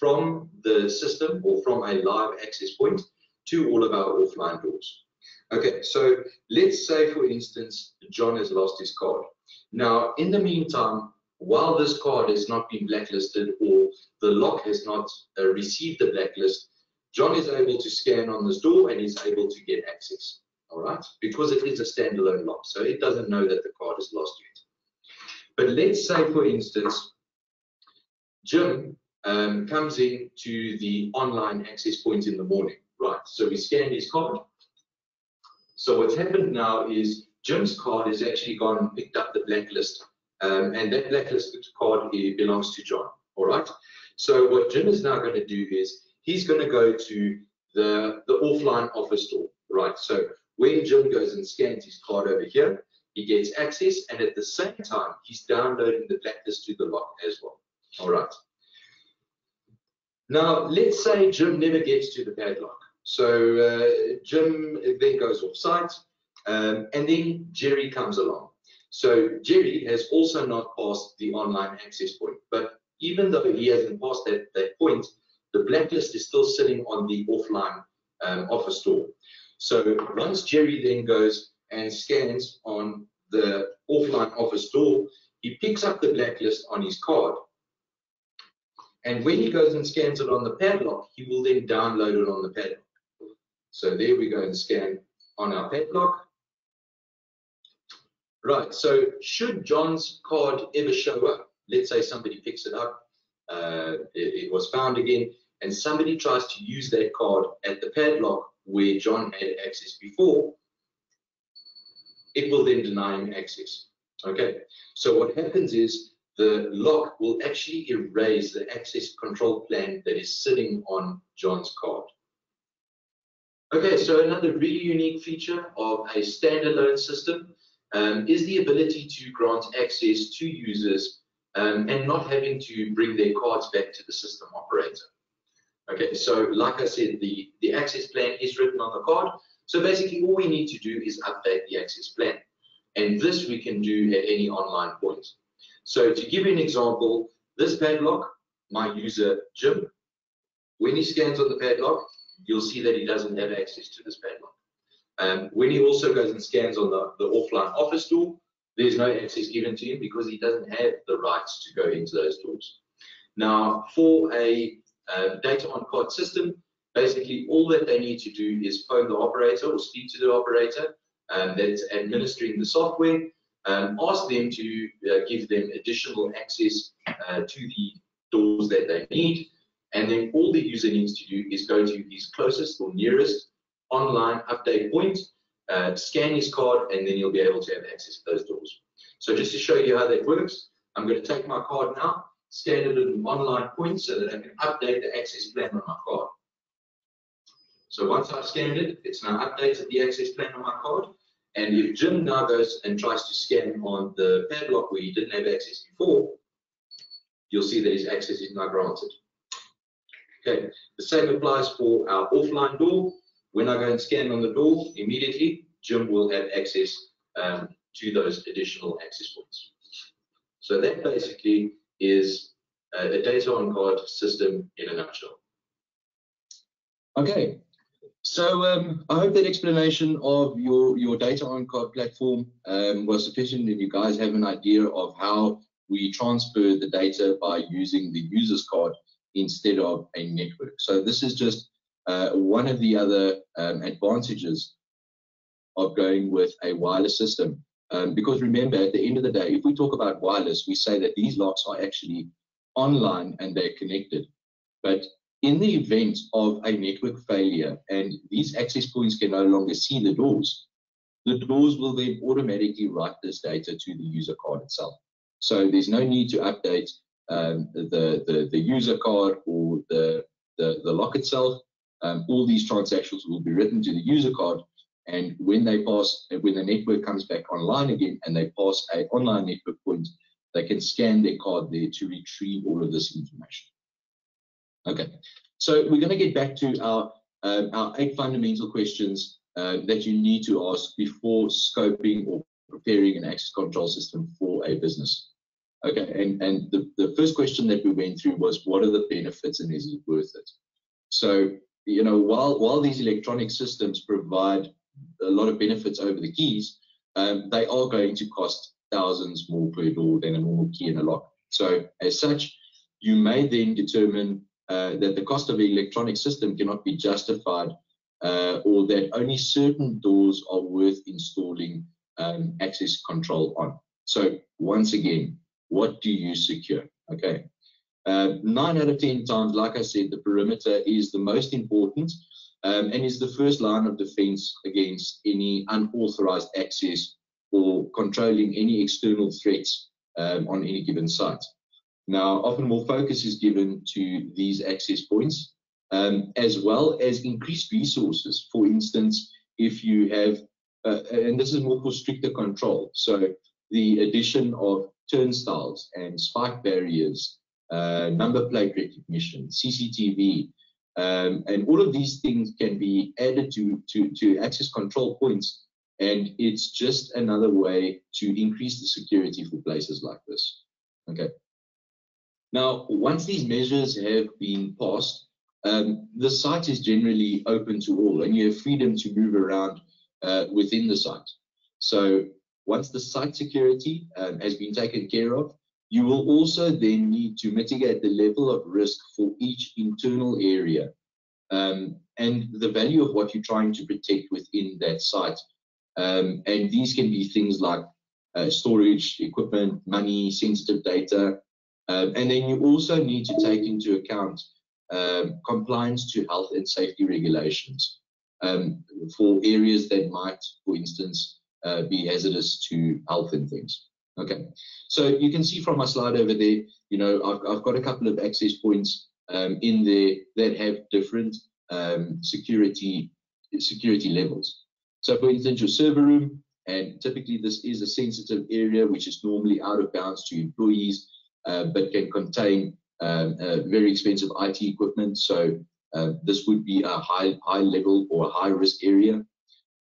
from the system or from a live access point to all of our offline doors. Okay, so let's say, for instance, John has lost his card. Now, in the meantime, while this card has not been blacklisted or the lock has not uh, received the blacklist, John is able to scan on this door and is able to get access. All right, because it is a standalone lock, so it doesn't know that the card is lost yet. But let's say, for instance, Jim um, comes in to the online access point in the morning. Right, so we scan his card. So what's happened now is Jim's card has actually gone and picked up the blacklist, um, and that blacklisted card it belongs to John. All right, so what Jim is now going to do is he's going to go to the, the offline office door. Right, so when Jim goes and scans his card over here, he gets access, and at the same time, he's downloading the blacklist to the lock as well. All right. Now, let's say Jim never gets to the padlock. So uh, Jim then goes off site, um, and then Jerry comes along. So Jerry has also not passed the online access point, but even though he hasn't passed that, that point, the blacklist is still sitting on the offline um, office door. So once Jerry then goes and scans on the offline office door, he picks up the blacklist on his card. And when he goes and scans it on the padlock, he will then download it on the padlock. So there we go and scan on our padlock. Right, so should John's card ever show up, let's say somebody picks it up, uh, it, it was found again, and somebody tries to use that card at the padlock where John had access before, it will then deny him access. Okay, so what happens is the lock will actually erase the access control plan that is sitting on John's card. Okay, so another really unique feature of a standalone system um, is the ability to grant access to users um, and not having to bring their cards back to the system operator. Okay, so like I said, the, the access plan is written on the card. So basically all we need to do is update the access plan. And this we can do at any online point. So to give you an example, this padlock, my user Jim, when he scans on the padlock, you'll see that he doesn't have access to this padlock. Um, when he also goes and scans on the, the offline office door, there's no access given to him because he doesn't have the rights to go into those doors. Now, for a uh, data on card system. Basically, all that they need to do is phone the operator or speak to the operator um, that's administering the software, um, ask them to uh, give them additional access uh, to the doors that they need, and then all the user needs to do is go to his closest or nearest online update point, uh, scan his card, and then he'll be able to have access to those doors. So just to show you how that works, I'm going to take my card now, scan it at an online point so that I can update the access plan on my card. So once I've scanned it, it's now updated the access plan on my card. And if Jim now goes and tries to scan on the padlock where he didn't have access before, you'll see that his access is now granted. Okay, the same applies for our offline door. When I go and scan on the door, immediately Jim will have access um, to those additional access points. So that basically is a data on card system in a nutshell. Okay, so um, I hope that explanation of your, your data on card platform um, was sufficient if you guys have an idea of how we transfer the data by using the user's card instead of a network. So this is just uh, one of the other um, advantages of going with a wireless system. Um, because remember, at the end of the day, if we talk about wireless, we say that these locks are actually online and they're connected. But in the event of a network failure and these access points can no longer see the doors, the doors will then automatically write this data to the user card itself. So there's no need to update um, the, the, the user card or the, the, the lock itself. Um, all these transactions will be written to the user card. And when they pass, when the network comes back online again and they pass an online network point, they can scan their card there to retrieve all of this information. Okay, so we're going to get back to our, um, our eight fundamental questions uh, that you need to ask before scoping or preparing an access control system for a business. Okay, and, and the, the first question that we went through was, what are the benefits and is it worth it? So, you know, while, while these electronic systems provide a lot of benefits over the keys, um, they are going to cost thousands more per door than a normal key and a lock. So as such, you may then determine uh, that the cost of an electronic system cannot be justified uh, or that only certain doors are worth installing um, access control on. So once again, what do you secure? Okay, uh, nine out of ten times, like I said, the perimeter is the most important. Um, and is the first line of defense against any unauthorized access or controlling any external threats um, on any given site. Now, often more focus is given to these access points, um, as well as increased resources. For instance, if you have, uh, and this is more for stricter control, so the addition of turnstiles and spike barriers, uh, number plate recognition, C C T V, Um, and all of these things can be added to, to, to access control points, and it's just another way to increase the security for places like this. Okay. Now, once these measures have been passed, um, the site is generally open to all, and you have freedom to move around uh, within the site. So once the site security um, has been taken care of, you will also then need to mitigate the level of risk for each internal area um, and the value of what you're trying to protect within that site. Um, and these can be things like uh, storage, equipment, money, sensitive data. Um, and then you also need to take into account um, compliance to health and safety regulations um, for areas that might, for instance, uh, be hazardous to health and things. Okay, so you can see from my slide over there, you know, I've, I've got a couple of access points um, in there that have different um, security security levels. So for instance, your server room, and typically this is a sensitive area which is normally out of bounds to employees, uh, but can contain um, uh, very expensive I T equipment. So uh, this would be a high, high level or a high risk area.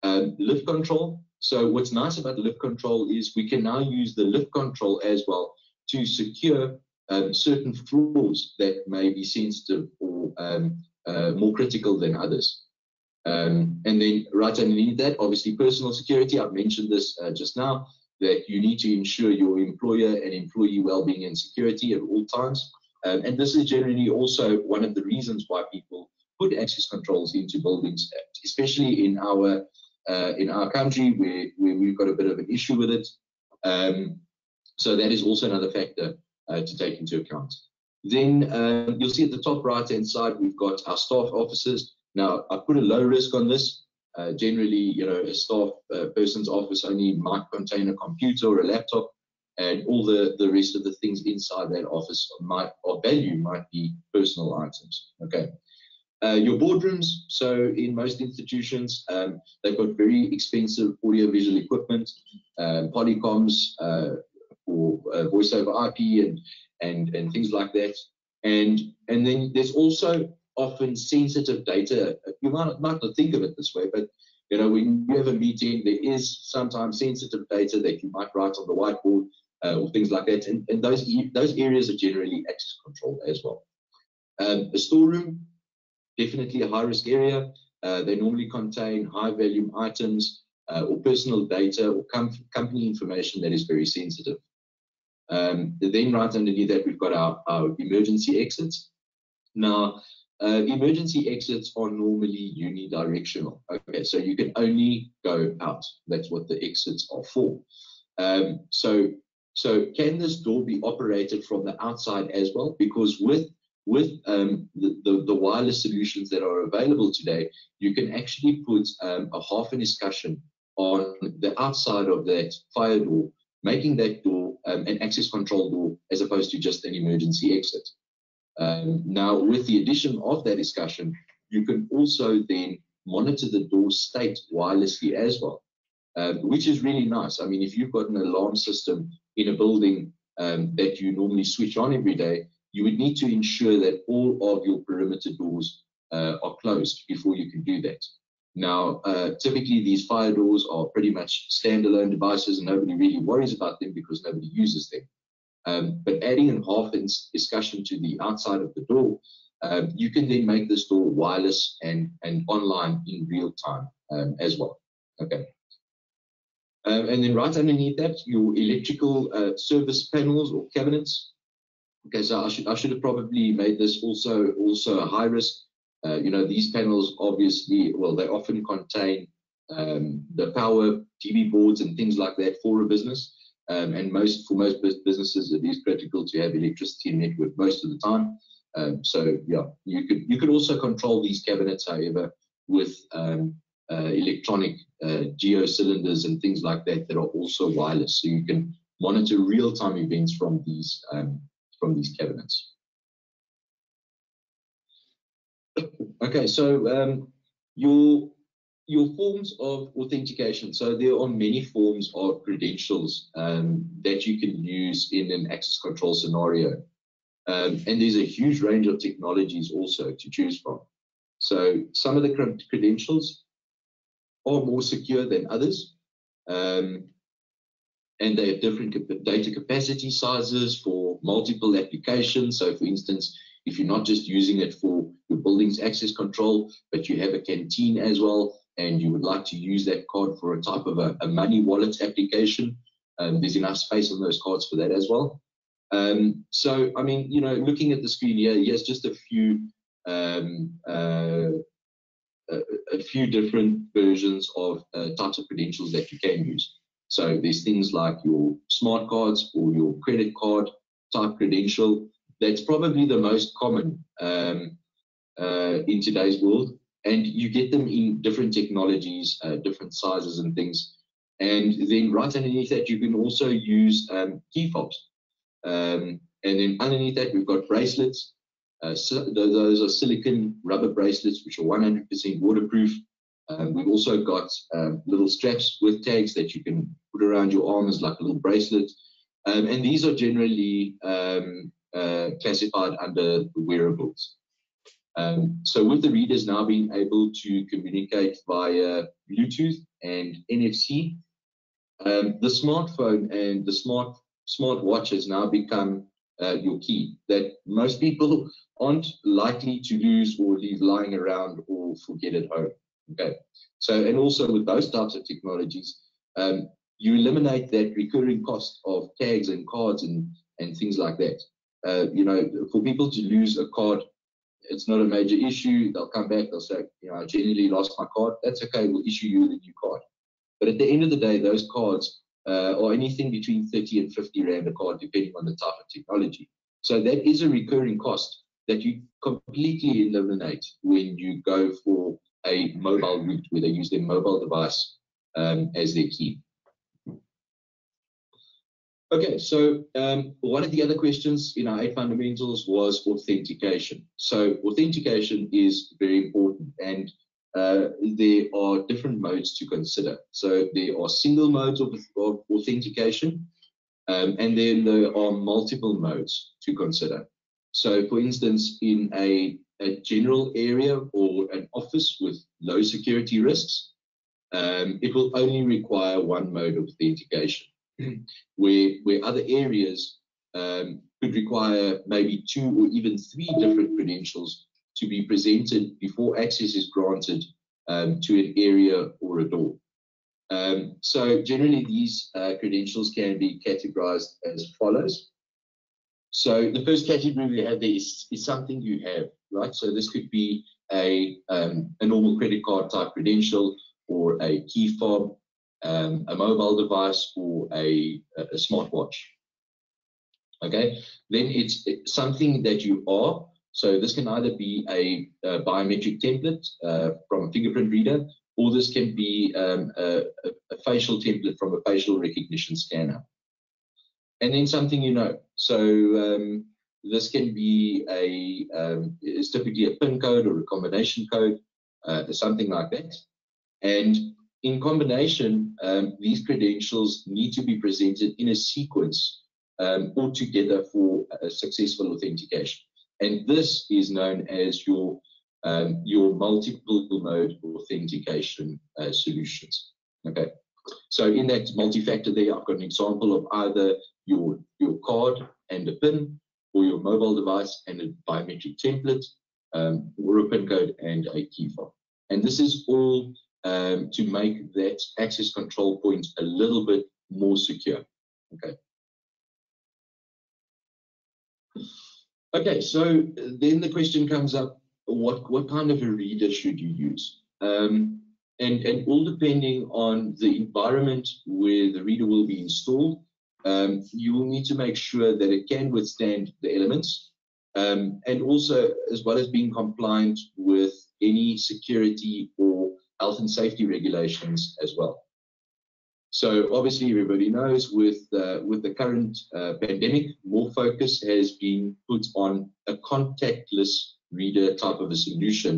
Um, lift control. So what's nice about lift control is we can now use the lift control as well to secure um, certain floors that may be sensitive or um, uh, more critical than others. Um, and then right underneath that, obviously personal security. I've mentioned this uh, just now, that you need to ensure your employer and employee well-being and security at all times. Um, and this is generally also one of the reasons why people put access controls into buildings, especially in our uh, in our country where, where we've got a bit of an issue with it. Um, so that is also another factor uh, to take into account. Then uh, you'll see at the top right hand side, we've got our staff offices. Now, I put a low risk on this. Uh, generally, you know, a staff uh, person's office only might contain a computer or a laptop, and all the, the rest of the things inside that office might, of value might be personal items. Okay. Uh, your boardrooms, so in most institutions, um, they've got very expensive audio-visual equipment, uh, polycoms uh, or uh, voice over I P and, and, and things like that. And, and then there's also often sensitive data. You might, might not think of it this way, but you know, when you have a meeting, there is sometimes sensitive data that you might write on the whiteboard uh, or things like that. And, and those, those areas are generally access controlled as well. Um, a storeroom, definitely a high-risk area. Uh, they normally contain high-value items uh, or personal data or com company information that is very sensitive. Um, then right underneath that, we've got our, our emergency exits. Now, uh, emergency exits are normally unidirectional. Okay, so you can only go out. That's what the exits are for. Um, so, so can this door be operated from the outside as well? Because with With um, the, the, the wireless solutions that are available today, you can actually put um, a half an discussion on the outside of that fire door, making that door um, an access control door as opposed to just an emergency exit. Um, now, with the addition of that discussion, you can also then monitor the door state wirelessly as well, uh, which is really nice. I mean, if you've got an alarm system in a building um, that you normally switch on every day, you would need to ensure that all of your perimeter doors uh, are closed before you can do that. Now, uh, typically these fire doors are pretty much standalone devices and nobody really worries about them because nobody uses them. Um, but adding an half discussion to the outside of the door, um, you can then make this door wireless and, and online in real time um, as well. Okay. Um, and then right underneath that, your electrical uh, service panels or cabinets. Okay, so I should I should have probably made this also also a high risk. Uh, you know, these panels obviously, well, they often contain um, the power, T V boards, and things like that for a business. Um, and most for most businesses, it is critical to have electricity network most of the time. Um, so yeah, you could you could also control these cabinets, however, with um, uh, electronic uh, geo cylinders and things like that that are also wireless. So you can monitor real time events from these. Um, from these cabinets. Okay, so um, your, your forms of authentication. So there are many forms of credentials um, that you can use in an access control scenario. Um, and there's a huge range of technologies also to choose from. So some of the credentials are more secure than others. Um, and they have different data capacity sizes for multiple applications. So for instance, if you're not just using it for your building's access control, but you have a canteen as well, and you would like to use that card for a type of a, a money wallet application, um, there's enough space on those cards for that as well. Um, so, I mean, you know, looking at the screen here, here's just a few, um, uh, a, a few different versions of uh, types of credentials that you can use. So there's things like your smart cards or your credit card type credential. That's probably the most common um, uh, in today's world. And you get them in different technologies, uh, different sizes and things. And then right underneath that, you can also use um, key fobs. Um, and then underneath that, we've got bracelets. Uh, so those are silicon rubber bracelets, which are one hundred percent waterproof. Um, we've also got um, little straps with tags that you can put around your arm as like a little bracelet. Um, and these are generally um, uh, classified under wearables. Um, so with the readers now being able to communicate via Bluetooth and N F C, um, the smartphone and the smart smartwatch has now become uh, your key that most people aren't likely to lose or leave lying around or forget at home. Okay, so and also with those types of technologies, um, you eliminate that recurring cost of tags and cards and, and things like that. uh, you know, for people to lose a card, it's not a major issue. They'll come back, they'll say, you know, I genuinely lost my card. That's okay, we'll issue you the new card. But at the end of the day, those cards uh, are anything between thirty and fifty rand a card, depending on the type of technology. So that is a recurring cost that you completely eliminate when you go for a mobile route where they use their mobile device um, as their key. Okay, so um, one of the other questions in our eight fundamentals was authentication. So authentication is very important, and uh, there are different modes to consider. So there are single modes of, of authentication, um, and then there are multiple modes to consider. So for instance, in a, a general area or an office with low security risks, um, it will only require one mode of authentication. Where, where other areas um, could require maybe two or even three different credentials to be presented before access is granted um, to an area or a door. Um, so generally these uh, credentials can be categorized as follows. So the first category we have there is, is something you have, right? So this could be a, um, a normal credit card type credential or a key fob, Um, a mobile device or a, a smartwatch. Okay, then it's something that you are. So this can either be a, a biometric template uh, from a fingerprint reader, or this can be um, a, a facial template from a facial recognition scanner. And then something you know. So um, this can be a, um, it's typically a PIN code or a combination code, uh, something like that. And in combination, um, these credentials need to be presented in a sequence um, all together for a successful authentication. And this is known as your, um, your multiple mode authentication uh, solutions. Okay, so in that multi-factor there, I've got an example of either your, your card and a PIN, or your mobile device and a biometric template, um, or a PIN code and a key fob. And this is all Um, to make that access control point a little bit more secure. Okay. Okay, so then the question comes up, what, what kind of a reader should you use? Um, and, and all depending on the environment where the reader will be installed, um, you will need to make sure that it can withstand the elements, um, and also as well as being compliant with any security or health and safety regulations as well. So obviously everybody knows with, uh, with the current uh, pandemic, more focus has been put on a contactless reader type of a solution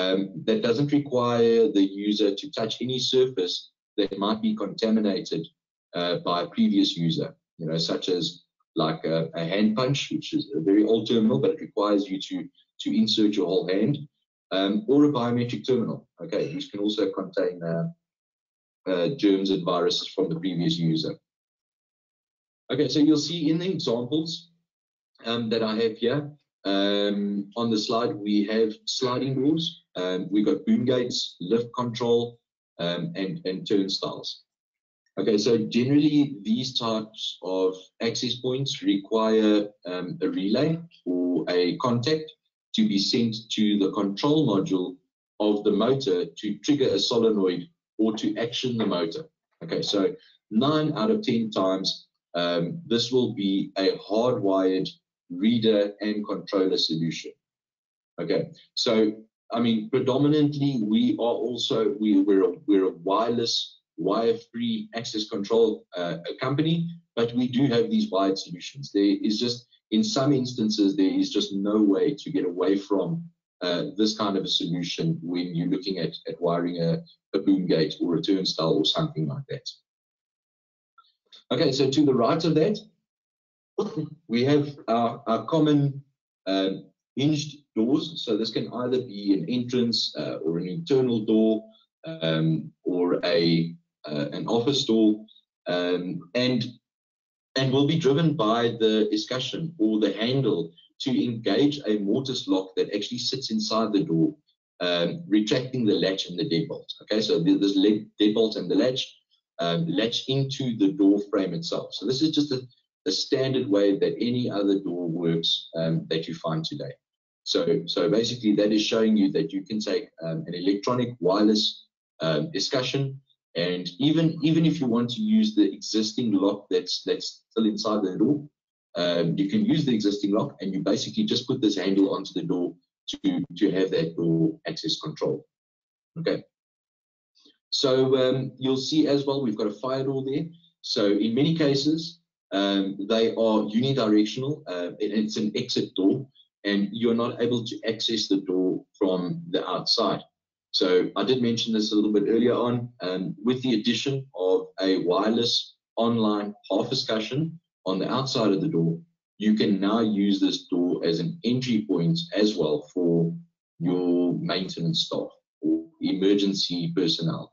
um, that doesn't require the user to touch any surface that might be contaminated uh, by a previous user, you know, such as like a, a hand punch, which is a very old terminal, but it requires you to, to insert your whole hand. Um, or a biometric terminal, okay, which can also contain uh, uh, germs and viruses from the previous user. Okay, so you'll see in the examples um, that I have here, um, on the slide we have sliding doors, um, we've got boom gates, lift control, um, and, and turnstiles. Okay, so generally these types of access points require um, a relay or a contact to be sent to the control module of the motor to trigger a solenoid or to action the motor. Okay, so nine out of ten times, um, this will be a hardwired reader and controller solution. Okay, so, I mean, predominantly, we are also, we, we're, a, we're a wireless, wire-free access control uh, company, but we do have these wired solutions. There is just, in some instances, there is just no way to get away from uh, this kind of a solution when you're looking at, at wiring a, a boom gate or a turnstile or something like that. Okay, so to the right of that, we have our, our common um, hinged doors. So this can either be an entrance uh, or an internal door um, or a, uh, an office door. Um, and and will be driven by the escutcheon or the handle to engage a mortise lock that actually sits inside the door, um, retracting the latch and the deadbolt. Okay, so this deadbolt and the latch um, latch into the door frame itself. So this is just a, the standard way that any other door works um, that you find today. So, so basically that is showing you that you can take um, an electronic wireless um, discussion, and even even if you want to use the existing lock that's that's still inside the door, um, you can use the existing lock, and you basically just put this handle onto the door to to have that door access control. Okay. So um, you'll see as well, we've got a fire door there. So in many cases, um, they are unidirectional. Uh, it, it's an exit door, and you're not able to access the door from the outside. So I did mention this a little bit earlier on. Um, with the addition of a wireless online half discussion on the outside of the door, you can now use this door as an entry point as well for your maintenance staff or emergency personnel.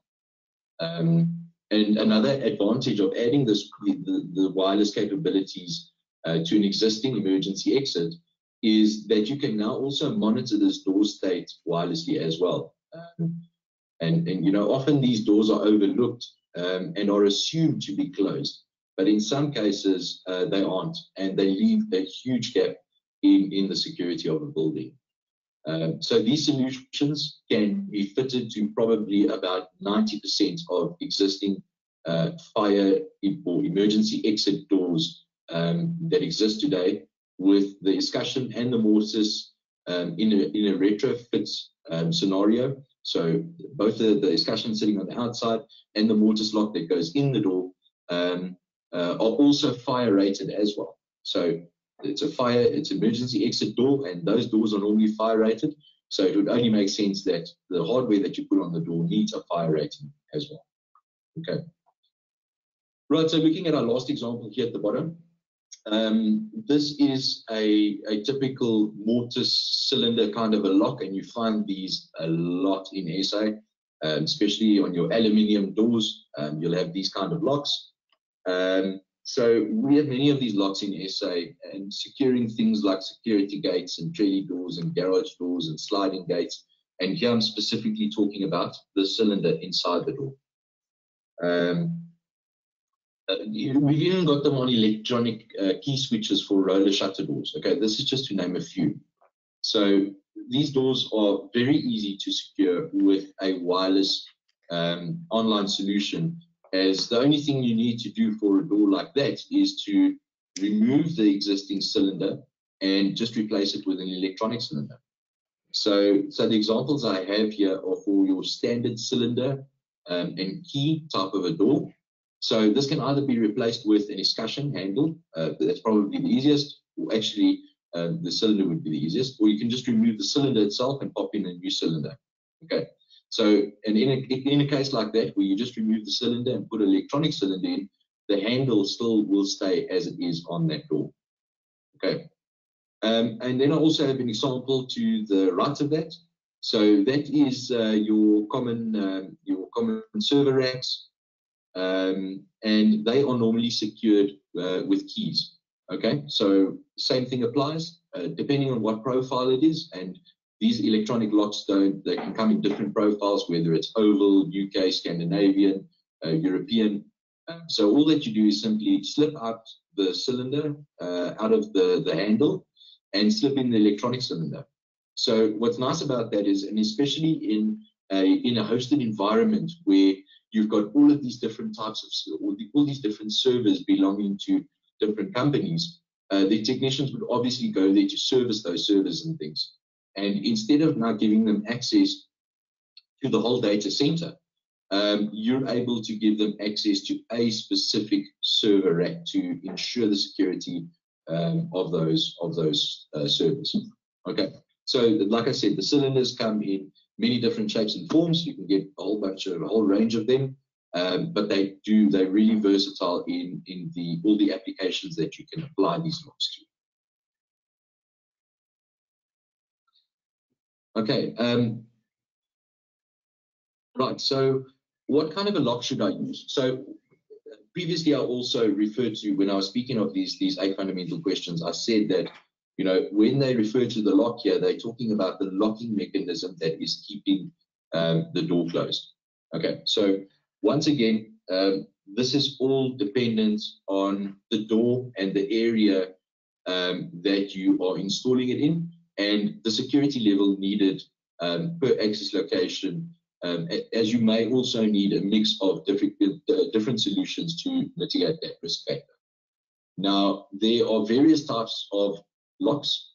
Um, and another advantage of adding this, the, the wireless capabilities uh, to an existing emergency exit is that you can now also monitor this door state wirelessly as well. Um, and, and, you know, often these doors are overlooked um, and are assumed to be closed, but in some cases uh, they aren't, and they leave a huge gap in, in the security of a building. Um, so these solutions can be fitted to probably about ninety percent of existing uh, fire or emergency exit doors um, that exist today, with the discussion and the mortise um, in, a, in a retrofit um, scenario. So both the, the discussion sitting on the outside and the mortise lock that goes in the door um, uh, are also fire rated as well. So it's a fire, it's emergency exit door, and those doors are normally fire rated. So it would only make sense that the hardware that you put on the door needs a fire rating as well. Okay. Right, so looking at our last example here at the bottom, um, this is a, a typical mortise cylinder kind of a lock, and you find these a lot in S A, um, especially on your aluminium doors, um, you'll have these kind of locks. Um, So we have many of these locks in S A, and securing things like security gates and trelly doors and garage doors and sliding gates. And here I'm specifically talking about the cylinder inside the door. Um, we've even got them on electronic uh, key switches for roller shutter doors. Okay, this is just to name a few. So these doors are very easy to secure with a wireless um, online solution, as the only thing you need to do for a door like that is to remove the existing cylinder and just replace it with an electronic cylinder. So, so the examples I have here are for your standard cylinder um, and key type of a door. So this can either be replaced with an escutcheon handle, uh, that's probably the easiest, or actually um, the cylinder would be the easiest, or you can just remove the cylinder itself and pop in a new cylinder. Okay. So, and in a, in a case like that, where you just remove the cylinder and put an electronic cylinder in, the handle still will stay as it is on that door. Okay. Um, and then I also have an example to the right of that. So that is uh, your common um, your common server racks, um, and they are normally secured uh, with keys. Okay. So same thing applies, uh, depending on what profile it is, and these electronic locks don't, they can come in different profiles, whether it's oval, U K, Scandinavian, uh, European. So all that you do is simply slip out the cylinder uh, out of the, the handle and slip in the electronic cylinder. So what's nice about that is, and especially in a, in a hosted environment where you've got all of these different types of, all, the, all these different servers belonging to different companies, uh, the technicians would obviously go there to service those servers and things. And instead of now giving them access to the whole data center, um, you're able to give them access to a specific server rack to ensure the security um, of those of those uh, servers. Okay, so like I said, the cylinders come in many different shapes and forms. You can get a whole bunch of a whole range of them, um, but they do they're really versatile in in the all the applications that you can apply these locks to. Okay, um, right, so what kind of a lock should I use? So previously I also referred to, when I was speaking of these, these eight fundamental questions, I said that, you know, when they refer to the lock here, they're talking about the locking mechanism that is keeping um, the door closed. Okay, so once again, um, this is all dependent on the door and the area um, that you are installing it in, and the security level needed um, per access location, um, as you may also need a mix of different, uh, different solutions to mitigate that risk factor. Now, there are various types of locks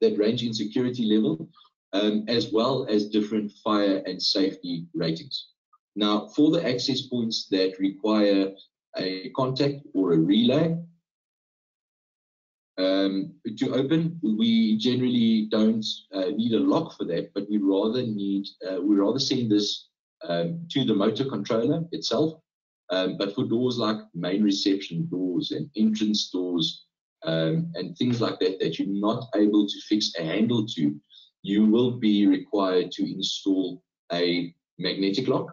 that range in security level, um, as well as different fire and safety ratings. Now, for the access points that require a contact or a relay um, to open, we generally don't uh, need a lock for that, but we rather need uh, we rather send this um, to the motor controller itself. Um, but for doors like main reception doors and entrance doors um, and things like that that you're not able to fix a handle to, you will be required to install a magnetic lock,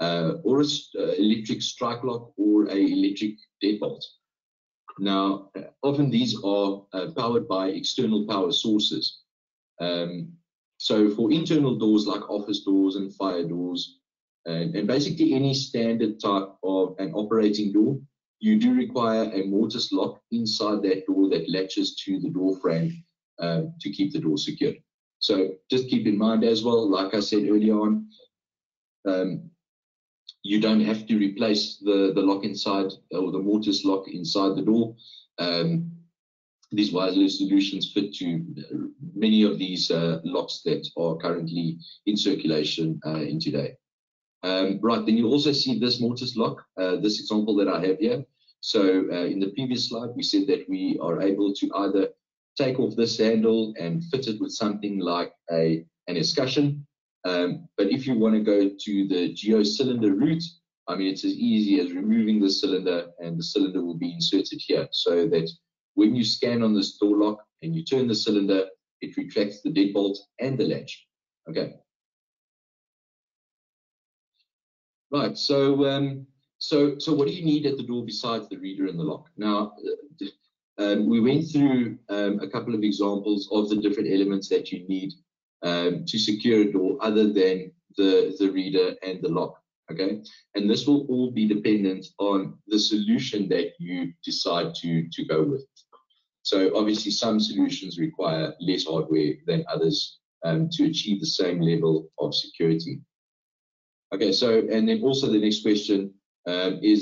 Uh, or an uh, electric strike lock or an electric deadbolt. Now, uh, often these are uh, powered by external power sources. Um, so for internal doors like office doors and fire doors, and, and basically any standard type of an operating door, you do require a mortise lock inside that door that latches to the door frame uh, to keep the door secure. So just keep in mind as well, like I said earlier on, um, you don't have to replace the, the lock inside or the mortise lock inside the door. Um, these wireless solutions fit to many of these uh, locks that are currently in circulation uh, in today. Um, right, then you also see this mortise lock, uh, this example that I have here. So uh, in the previous slide, we said that we are able to either take off this handle and fit it with something like a, an escutcheon. Um, but if you want to go to the geo-cylinder route, I mean, it's as easy as removing the cylinder and the cylinder will be inserted here, so that when you scan on this door lock and you turn the cylinder, it retracts the deadbolt and the latch. Okay. Right, so um, so so what do you need at the door besides the reader and the lock? Now, um, we went through um, a couple of examples of the different elements that you need Um, to secure a door other than the, the reader and the lock, okay? And this will all be dependent on the solution that you decide to, to go with. So obviously some solutions require less hardware than others um, to achieve the same level of security. Okay, so, and then also the next question um, is,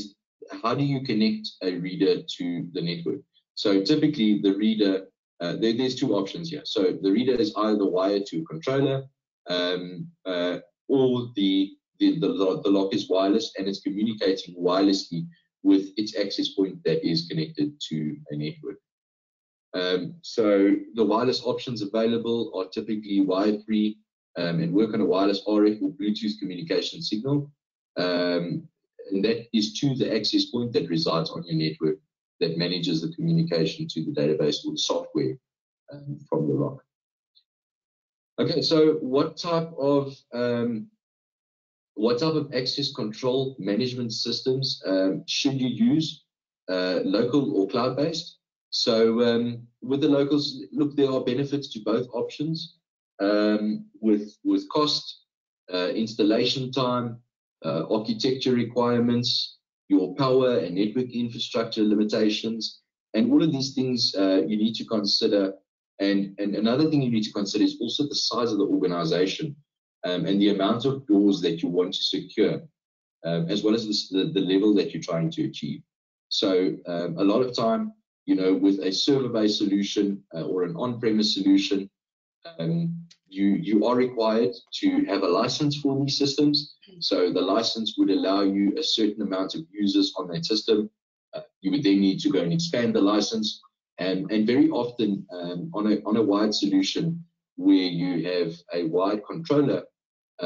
how do you connect a reader to the network? So typically the reader, Uh, there, there's two options here. So the reader is either wired to a controller, um, uh, or the the, the the lock is wireless and it's communicating wirelessly with its access point that is connected to a network. Um, so the wireless options available are typically wire-free um, and work on a wireless R F or Bluetooth communication signal, um, and that is to the access point that resides on your network that manages the communication to the database or the software um, from the lock. Okay, so what type of um, what type of access control management systems um, should you use, uh, local or cloud-based? So um, with the locals, look, there are benefits to both options um, with with cost, uh, installation time, uh, architecture requirements, your power and network infrastructure limitations, and all of these things uh, you need to consider. And, and another thing you need to consider is also the size of the organization um, and the amount of doors that you want to secure, um, as well as the, the level that you're trying to achieve. So um, a lot of time, you know, with a server-based solution uh, or an on-premise solution, um, you, you are required to have a license for these systems. So the license would allow you a certain amount of users on that system. Uh, you would then need to go and expand the license. And, and very often um, on, a, on a wired solution where you have a wired controller,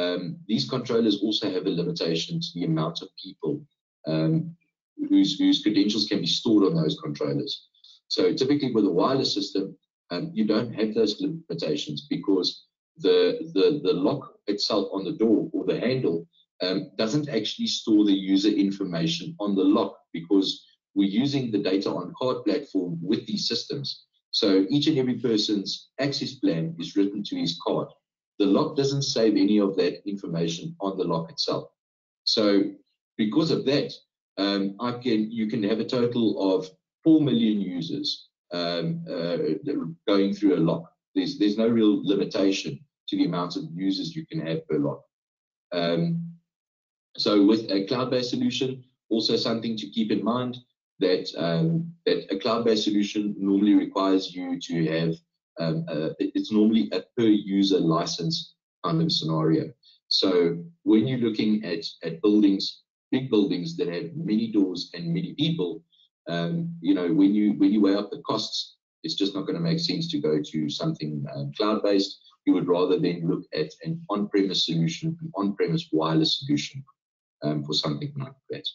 um, these controllers also have a limitation to the amount of people um, whose, whose credentials can be stored on those controllers. So typically with a wireless system, um, you don't have those limitations because the, the, the lock itself on the door or the handle Um, doesn't actually store the user information on the lock, because we're using the data on card platform with these systems. So each and every person's access plan is written to his card. The lock doesn't save any of that information on the lock itself. So because of that, um, I can, you can have a total of four million users um, uh, going through a lock. There's, there's no real limitation to the amount of users you can have per lock. Um, so with a cloud-based solution, also something to keep in mind that, um, that a cloud-based solution normally requires you to have, um, a, it's normally a per-user license kind of scenario. So when you're looking at, at buildings, big buildings that have many doors and many people, um, you know, when you, when you weigh up the costs, it's just not going to make sense to go to something um, cloud-based. You would rather then look at an on-premise solution, an on-premise wireless solution um, for something like that.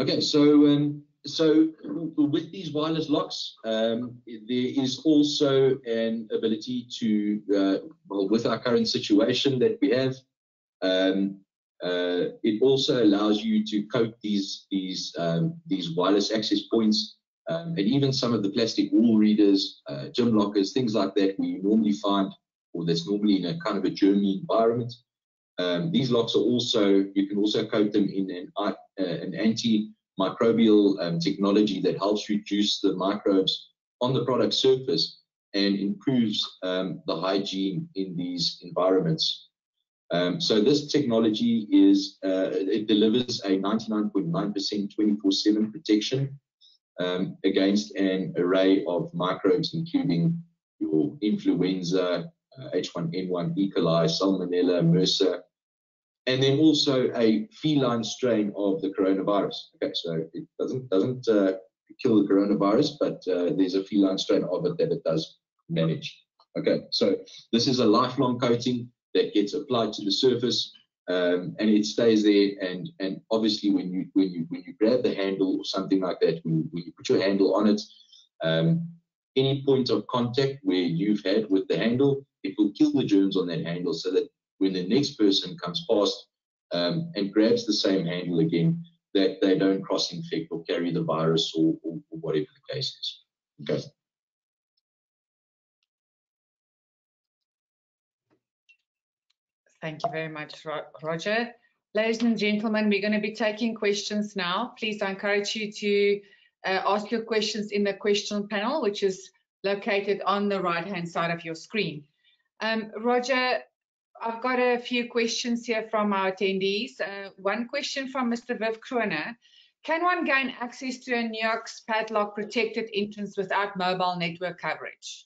Okay, so um, so with these wireless locks, um, there is also an ability to, uh, well, with our current situation that we have, um, uh, it also allows you to coat these these um, these wireless access points um, and even some of the plastic wall readers, uh, gym lockers, things like that we normally find, or that's normally in a kind of a germy environment. Um, these locks are also, you can also coat them in an, uh, an antimicrobial um, technology that helps reduce the microbes on the product surface and improves um, the hygiene in these environments. Um, so this technology is, uh, it delivers a ninety-nine point nine percent twenty-four seven protection um, against an array of microbes, including your influenza, uh, H one N one, E. coli, Salmonella, M R S A, and then also a feline strain of the coronavirus. Okay, so it doesn't doesn't uh, kill the coronavirus, but uh, there's a feline strain of it that it does manage. Okay, so this is a lifelong coating that gets applied to the surface, um, and it stays there. And and obviously, when you when you when you grab the handle or something like that, when, when you put your handle on it, um, any point of contact where you've had with the handle, it will kill the germs on that handle, so that when the next person comes past um, and grabs the same handle again, that they don't cross-infect or carry the virus or, or, or whatever the case is. Okay. Thank you very much, Roger. Ladies and gentlemen, we're going to be taking questions now. Please, I encourage you to uh, ask your questions in the question panel, which is located on the right-hand side of your screen. Um, Roger, I've got a few questions here from our attendees. Uh, one question from Mister Viv Kroener. Can one gain access to a New York's padlock protected entrance without mobile network coverage?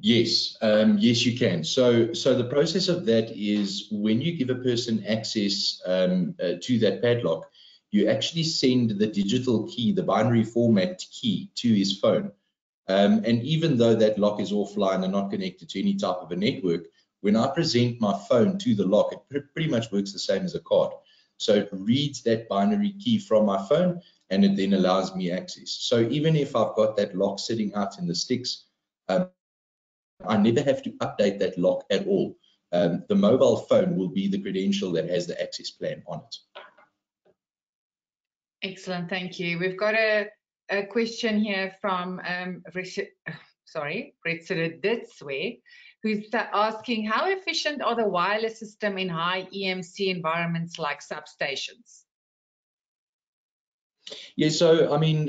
Yes, um, yes you can. So, so the process of that is when you give a person access um, uh, to that padlock, you actually send the digital key, the binary format key to his phone. Um, and even though that lock is offline and not connected to any type of a network, when I present my phone to the lock, it pretty much works the same as a card. So it reads that binary key from my phone and it then allows me access. So even if I've got that lock sitting out in the sticks, um, I never have to update that lock at all. Um, the mobile phone will be the credential that has the access plan on it. Excellent, thank you. We've got a A question here from um, sorry, Retzilla Ditswe, who's asking how efficient are the wireless system in high E M C environments like substations? Yeah, so I mean,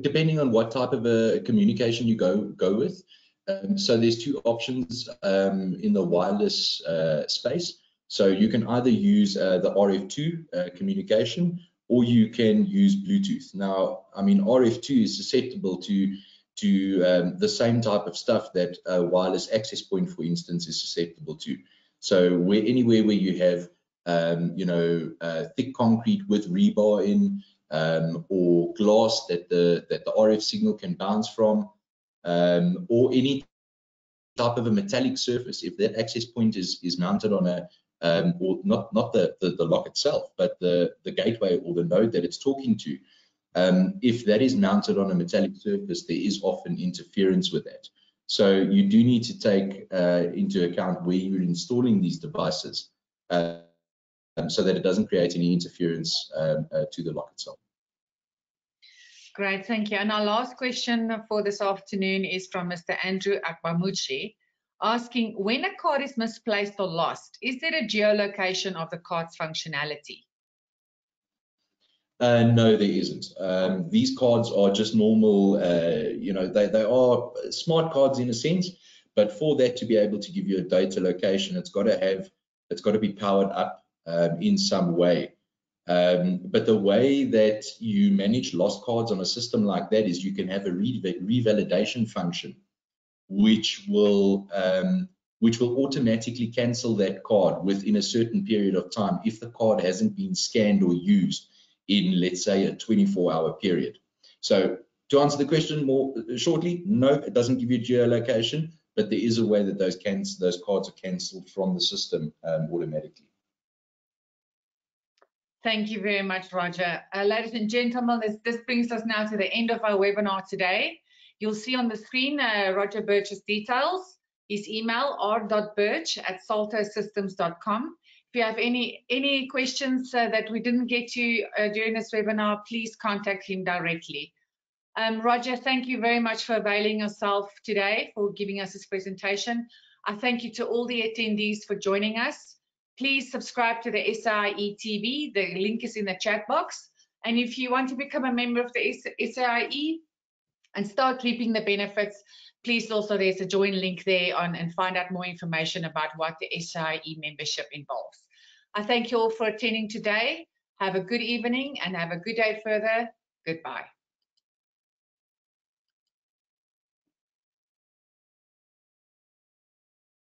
depending on what type of a communication you go go with, um, so there's two options um, in the wireless uh, space. So you can either use uh, the R F two uh, communication, or you can use Bluetooth. Now, I mean, R F two is susceptible to, to um, the same type of stuff that a wireless access point, for instance, is susceptible to. So where, anywhere where you have, um, you know, uh, thick concrete with rebar in, um, or glass that the, that the R F signal can bounce from, um, or any type of a metallic surface, if that access point is, is mounted on a, Um, or not not the, the, the lock itself, but the, the gateway or the node that it's talking to. Um, if that is mounted on a metallic surface, there is often interference with that. So you do need to take uh, into account where you're installing these devices uh, um, so that it doesn't create any interference um, uh, to the lock itself. Great, thank you. And our last question for this afternoon is from Mister Andrew Akbamuchi. asking, when a card is misplaced or lost, is there a geolocation of the card's functionality? Uh, no, there isn't. Um, these cards are just normal, uh, you know, they, they are smart cards in a sense, but for that to be able to give you a data location, it's got to have, it's got to be powered up um, in some way. Um, but the way that you manage lost cards on a system like that is you can have a re revalidation function, which will um, which will automatically cancel that card within a certain period of time if the card hasn't been scanned or used in, let's say, a twenty-four hour period. So to answer the question more shortly, no, it doesn't give you geolocation, but there is a way that those cancel those cards are cancelled from the system um, automatically. Thank you very much, Roger. Uh, ladies and gentlemen, this, this brings us now to the end of our webinar today. You'll see on the screen uh, Roger Birch's details, his email r dot birch at salto systems dot com. If you have any, any questions uh, that we didn't get to uh, during this webinar, please contact him directly. Um, Roger, thank you very much for availing yourself today, for giving us this presentation. I thank you to all the attendees for joining us. Please subscribe to the S A I E T V. The link is in the chat box. And if you want to become a member of the S A I E and start reaping the benefits, please also there's a join link there on and find out more information about what the S A I E membership involves. I thank you all for attending today. Have a good evening and have a good day further. Goodbye.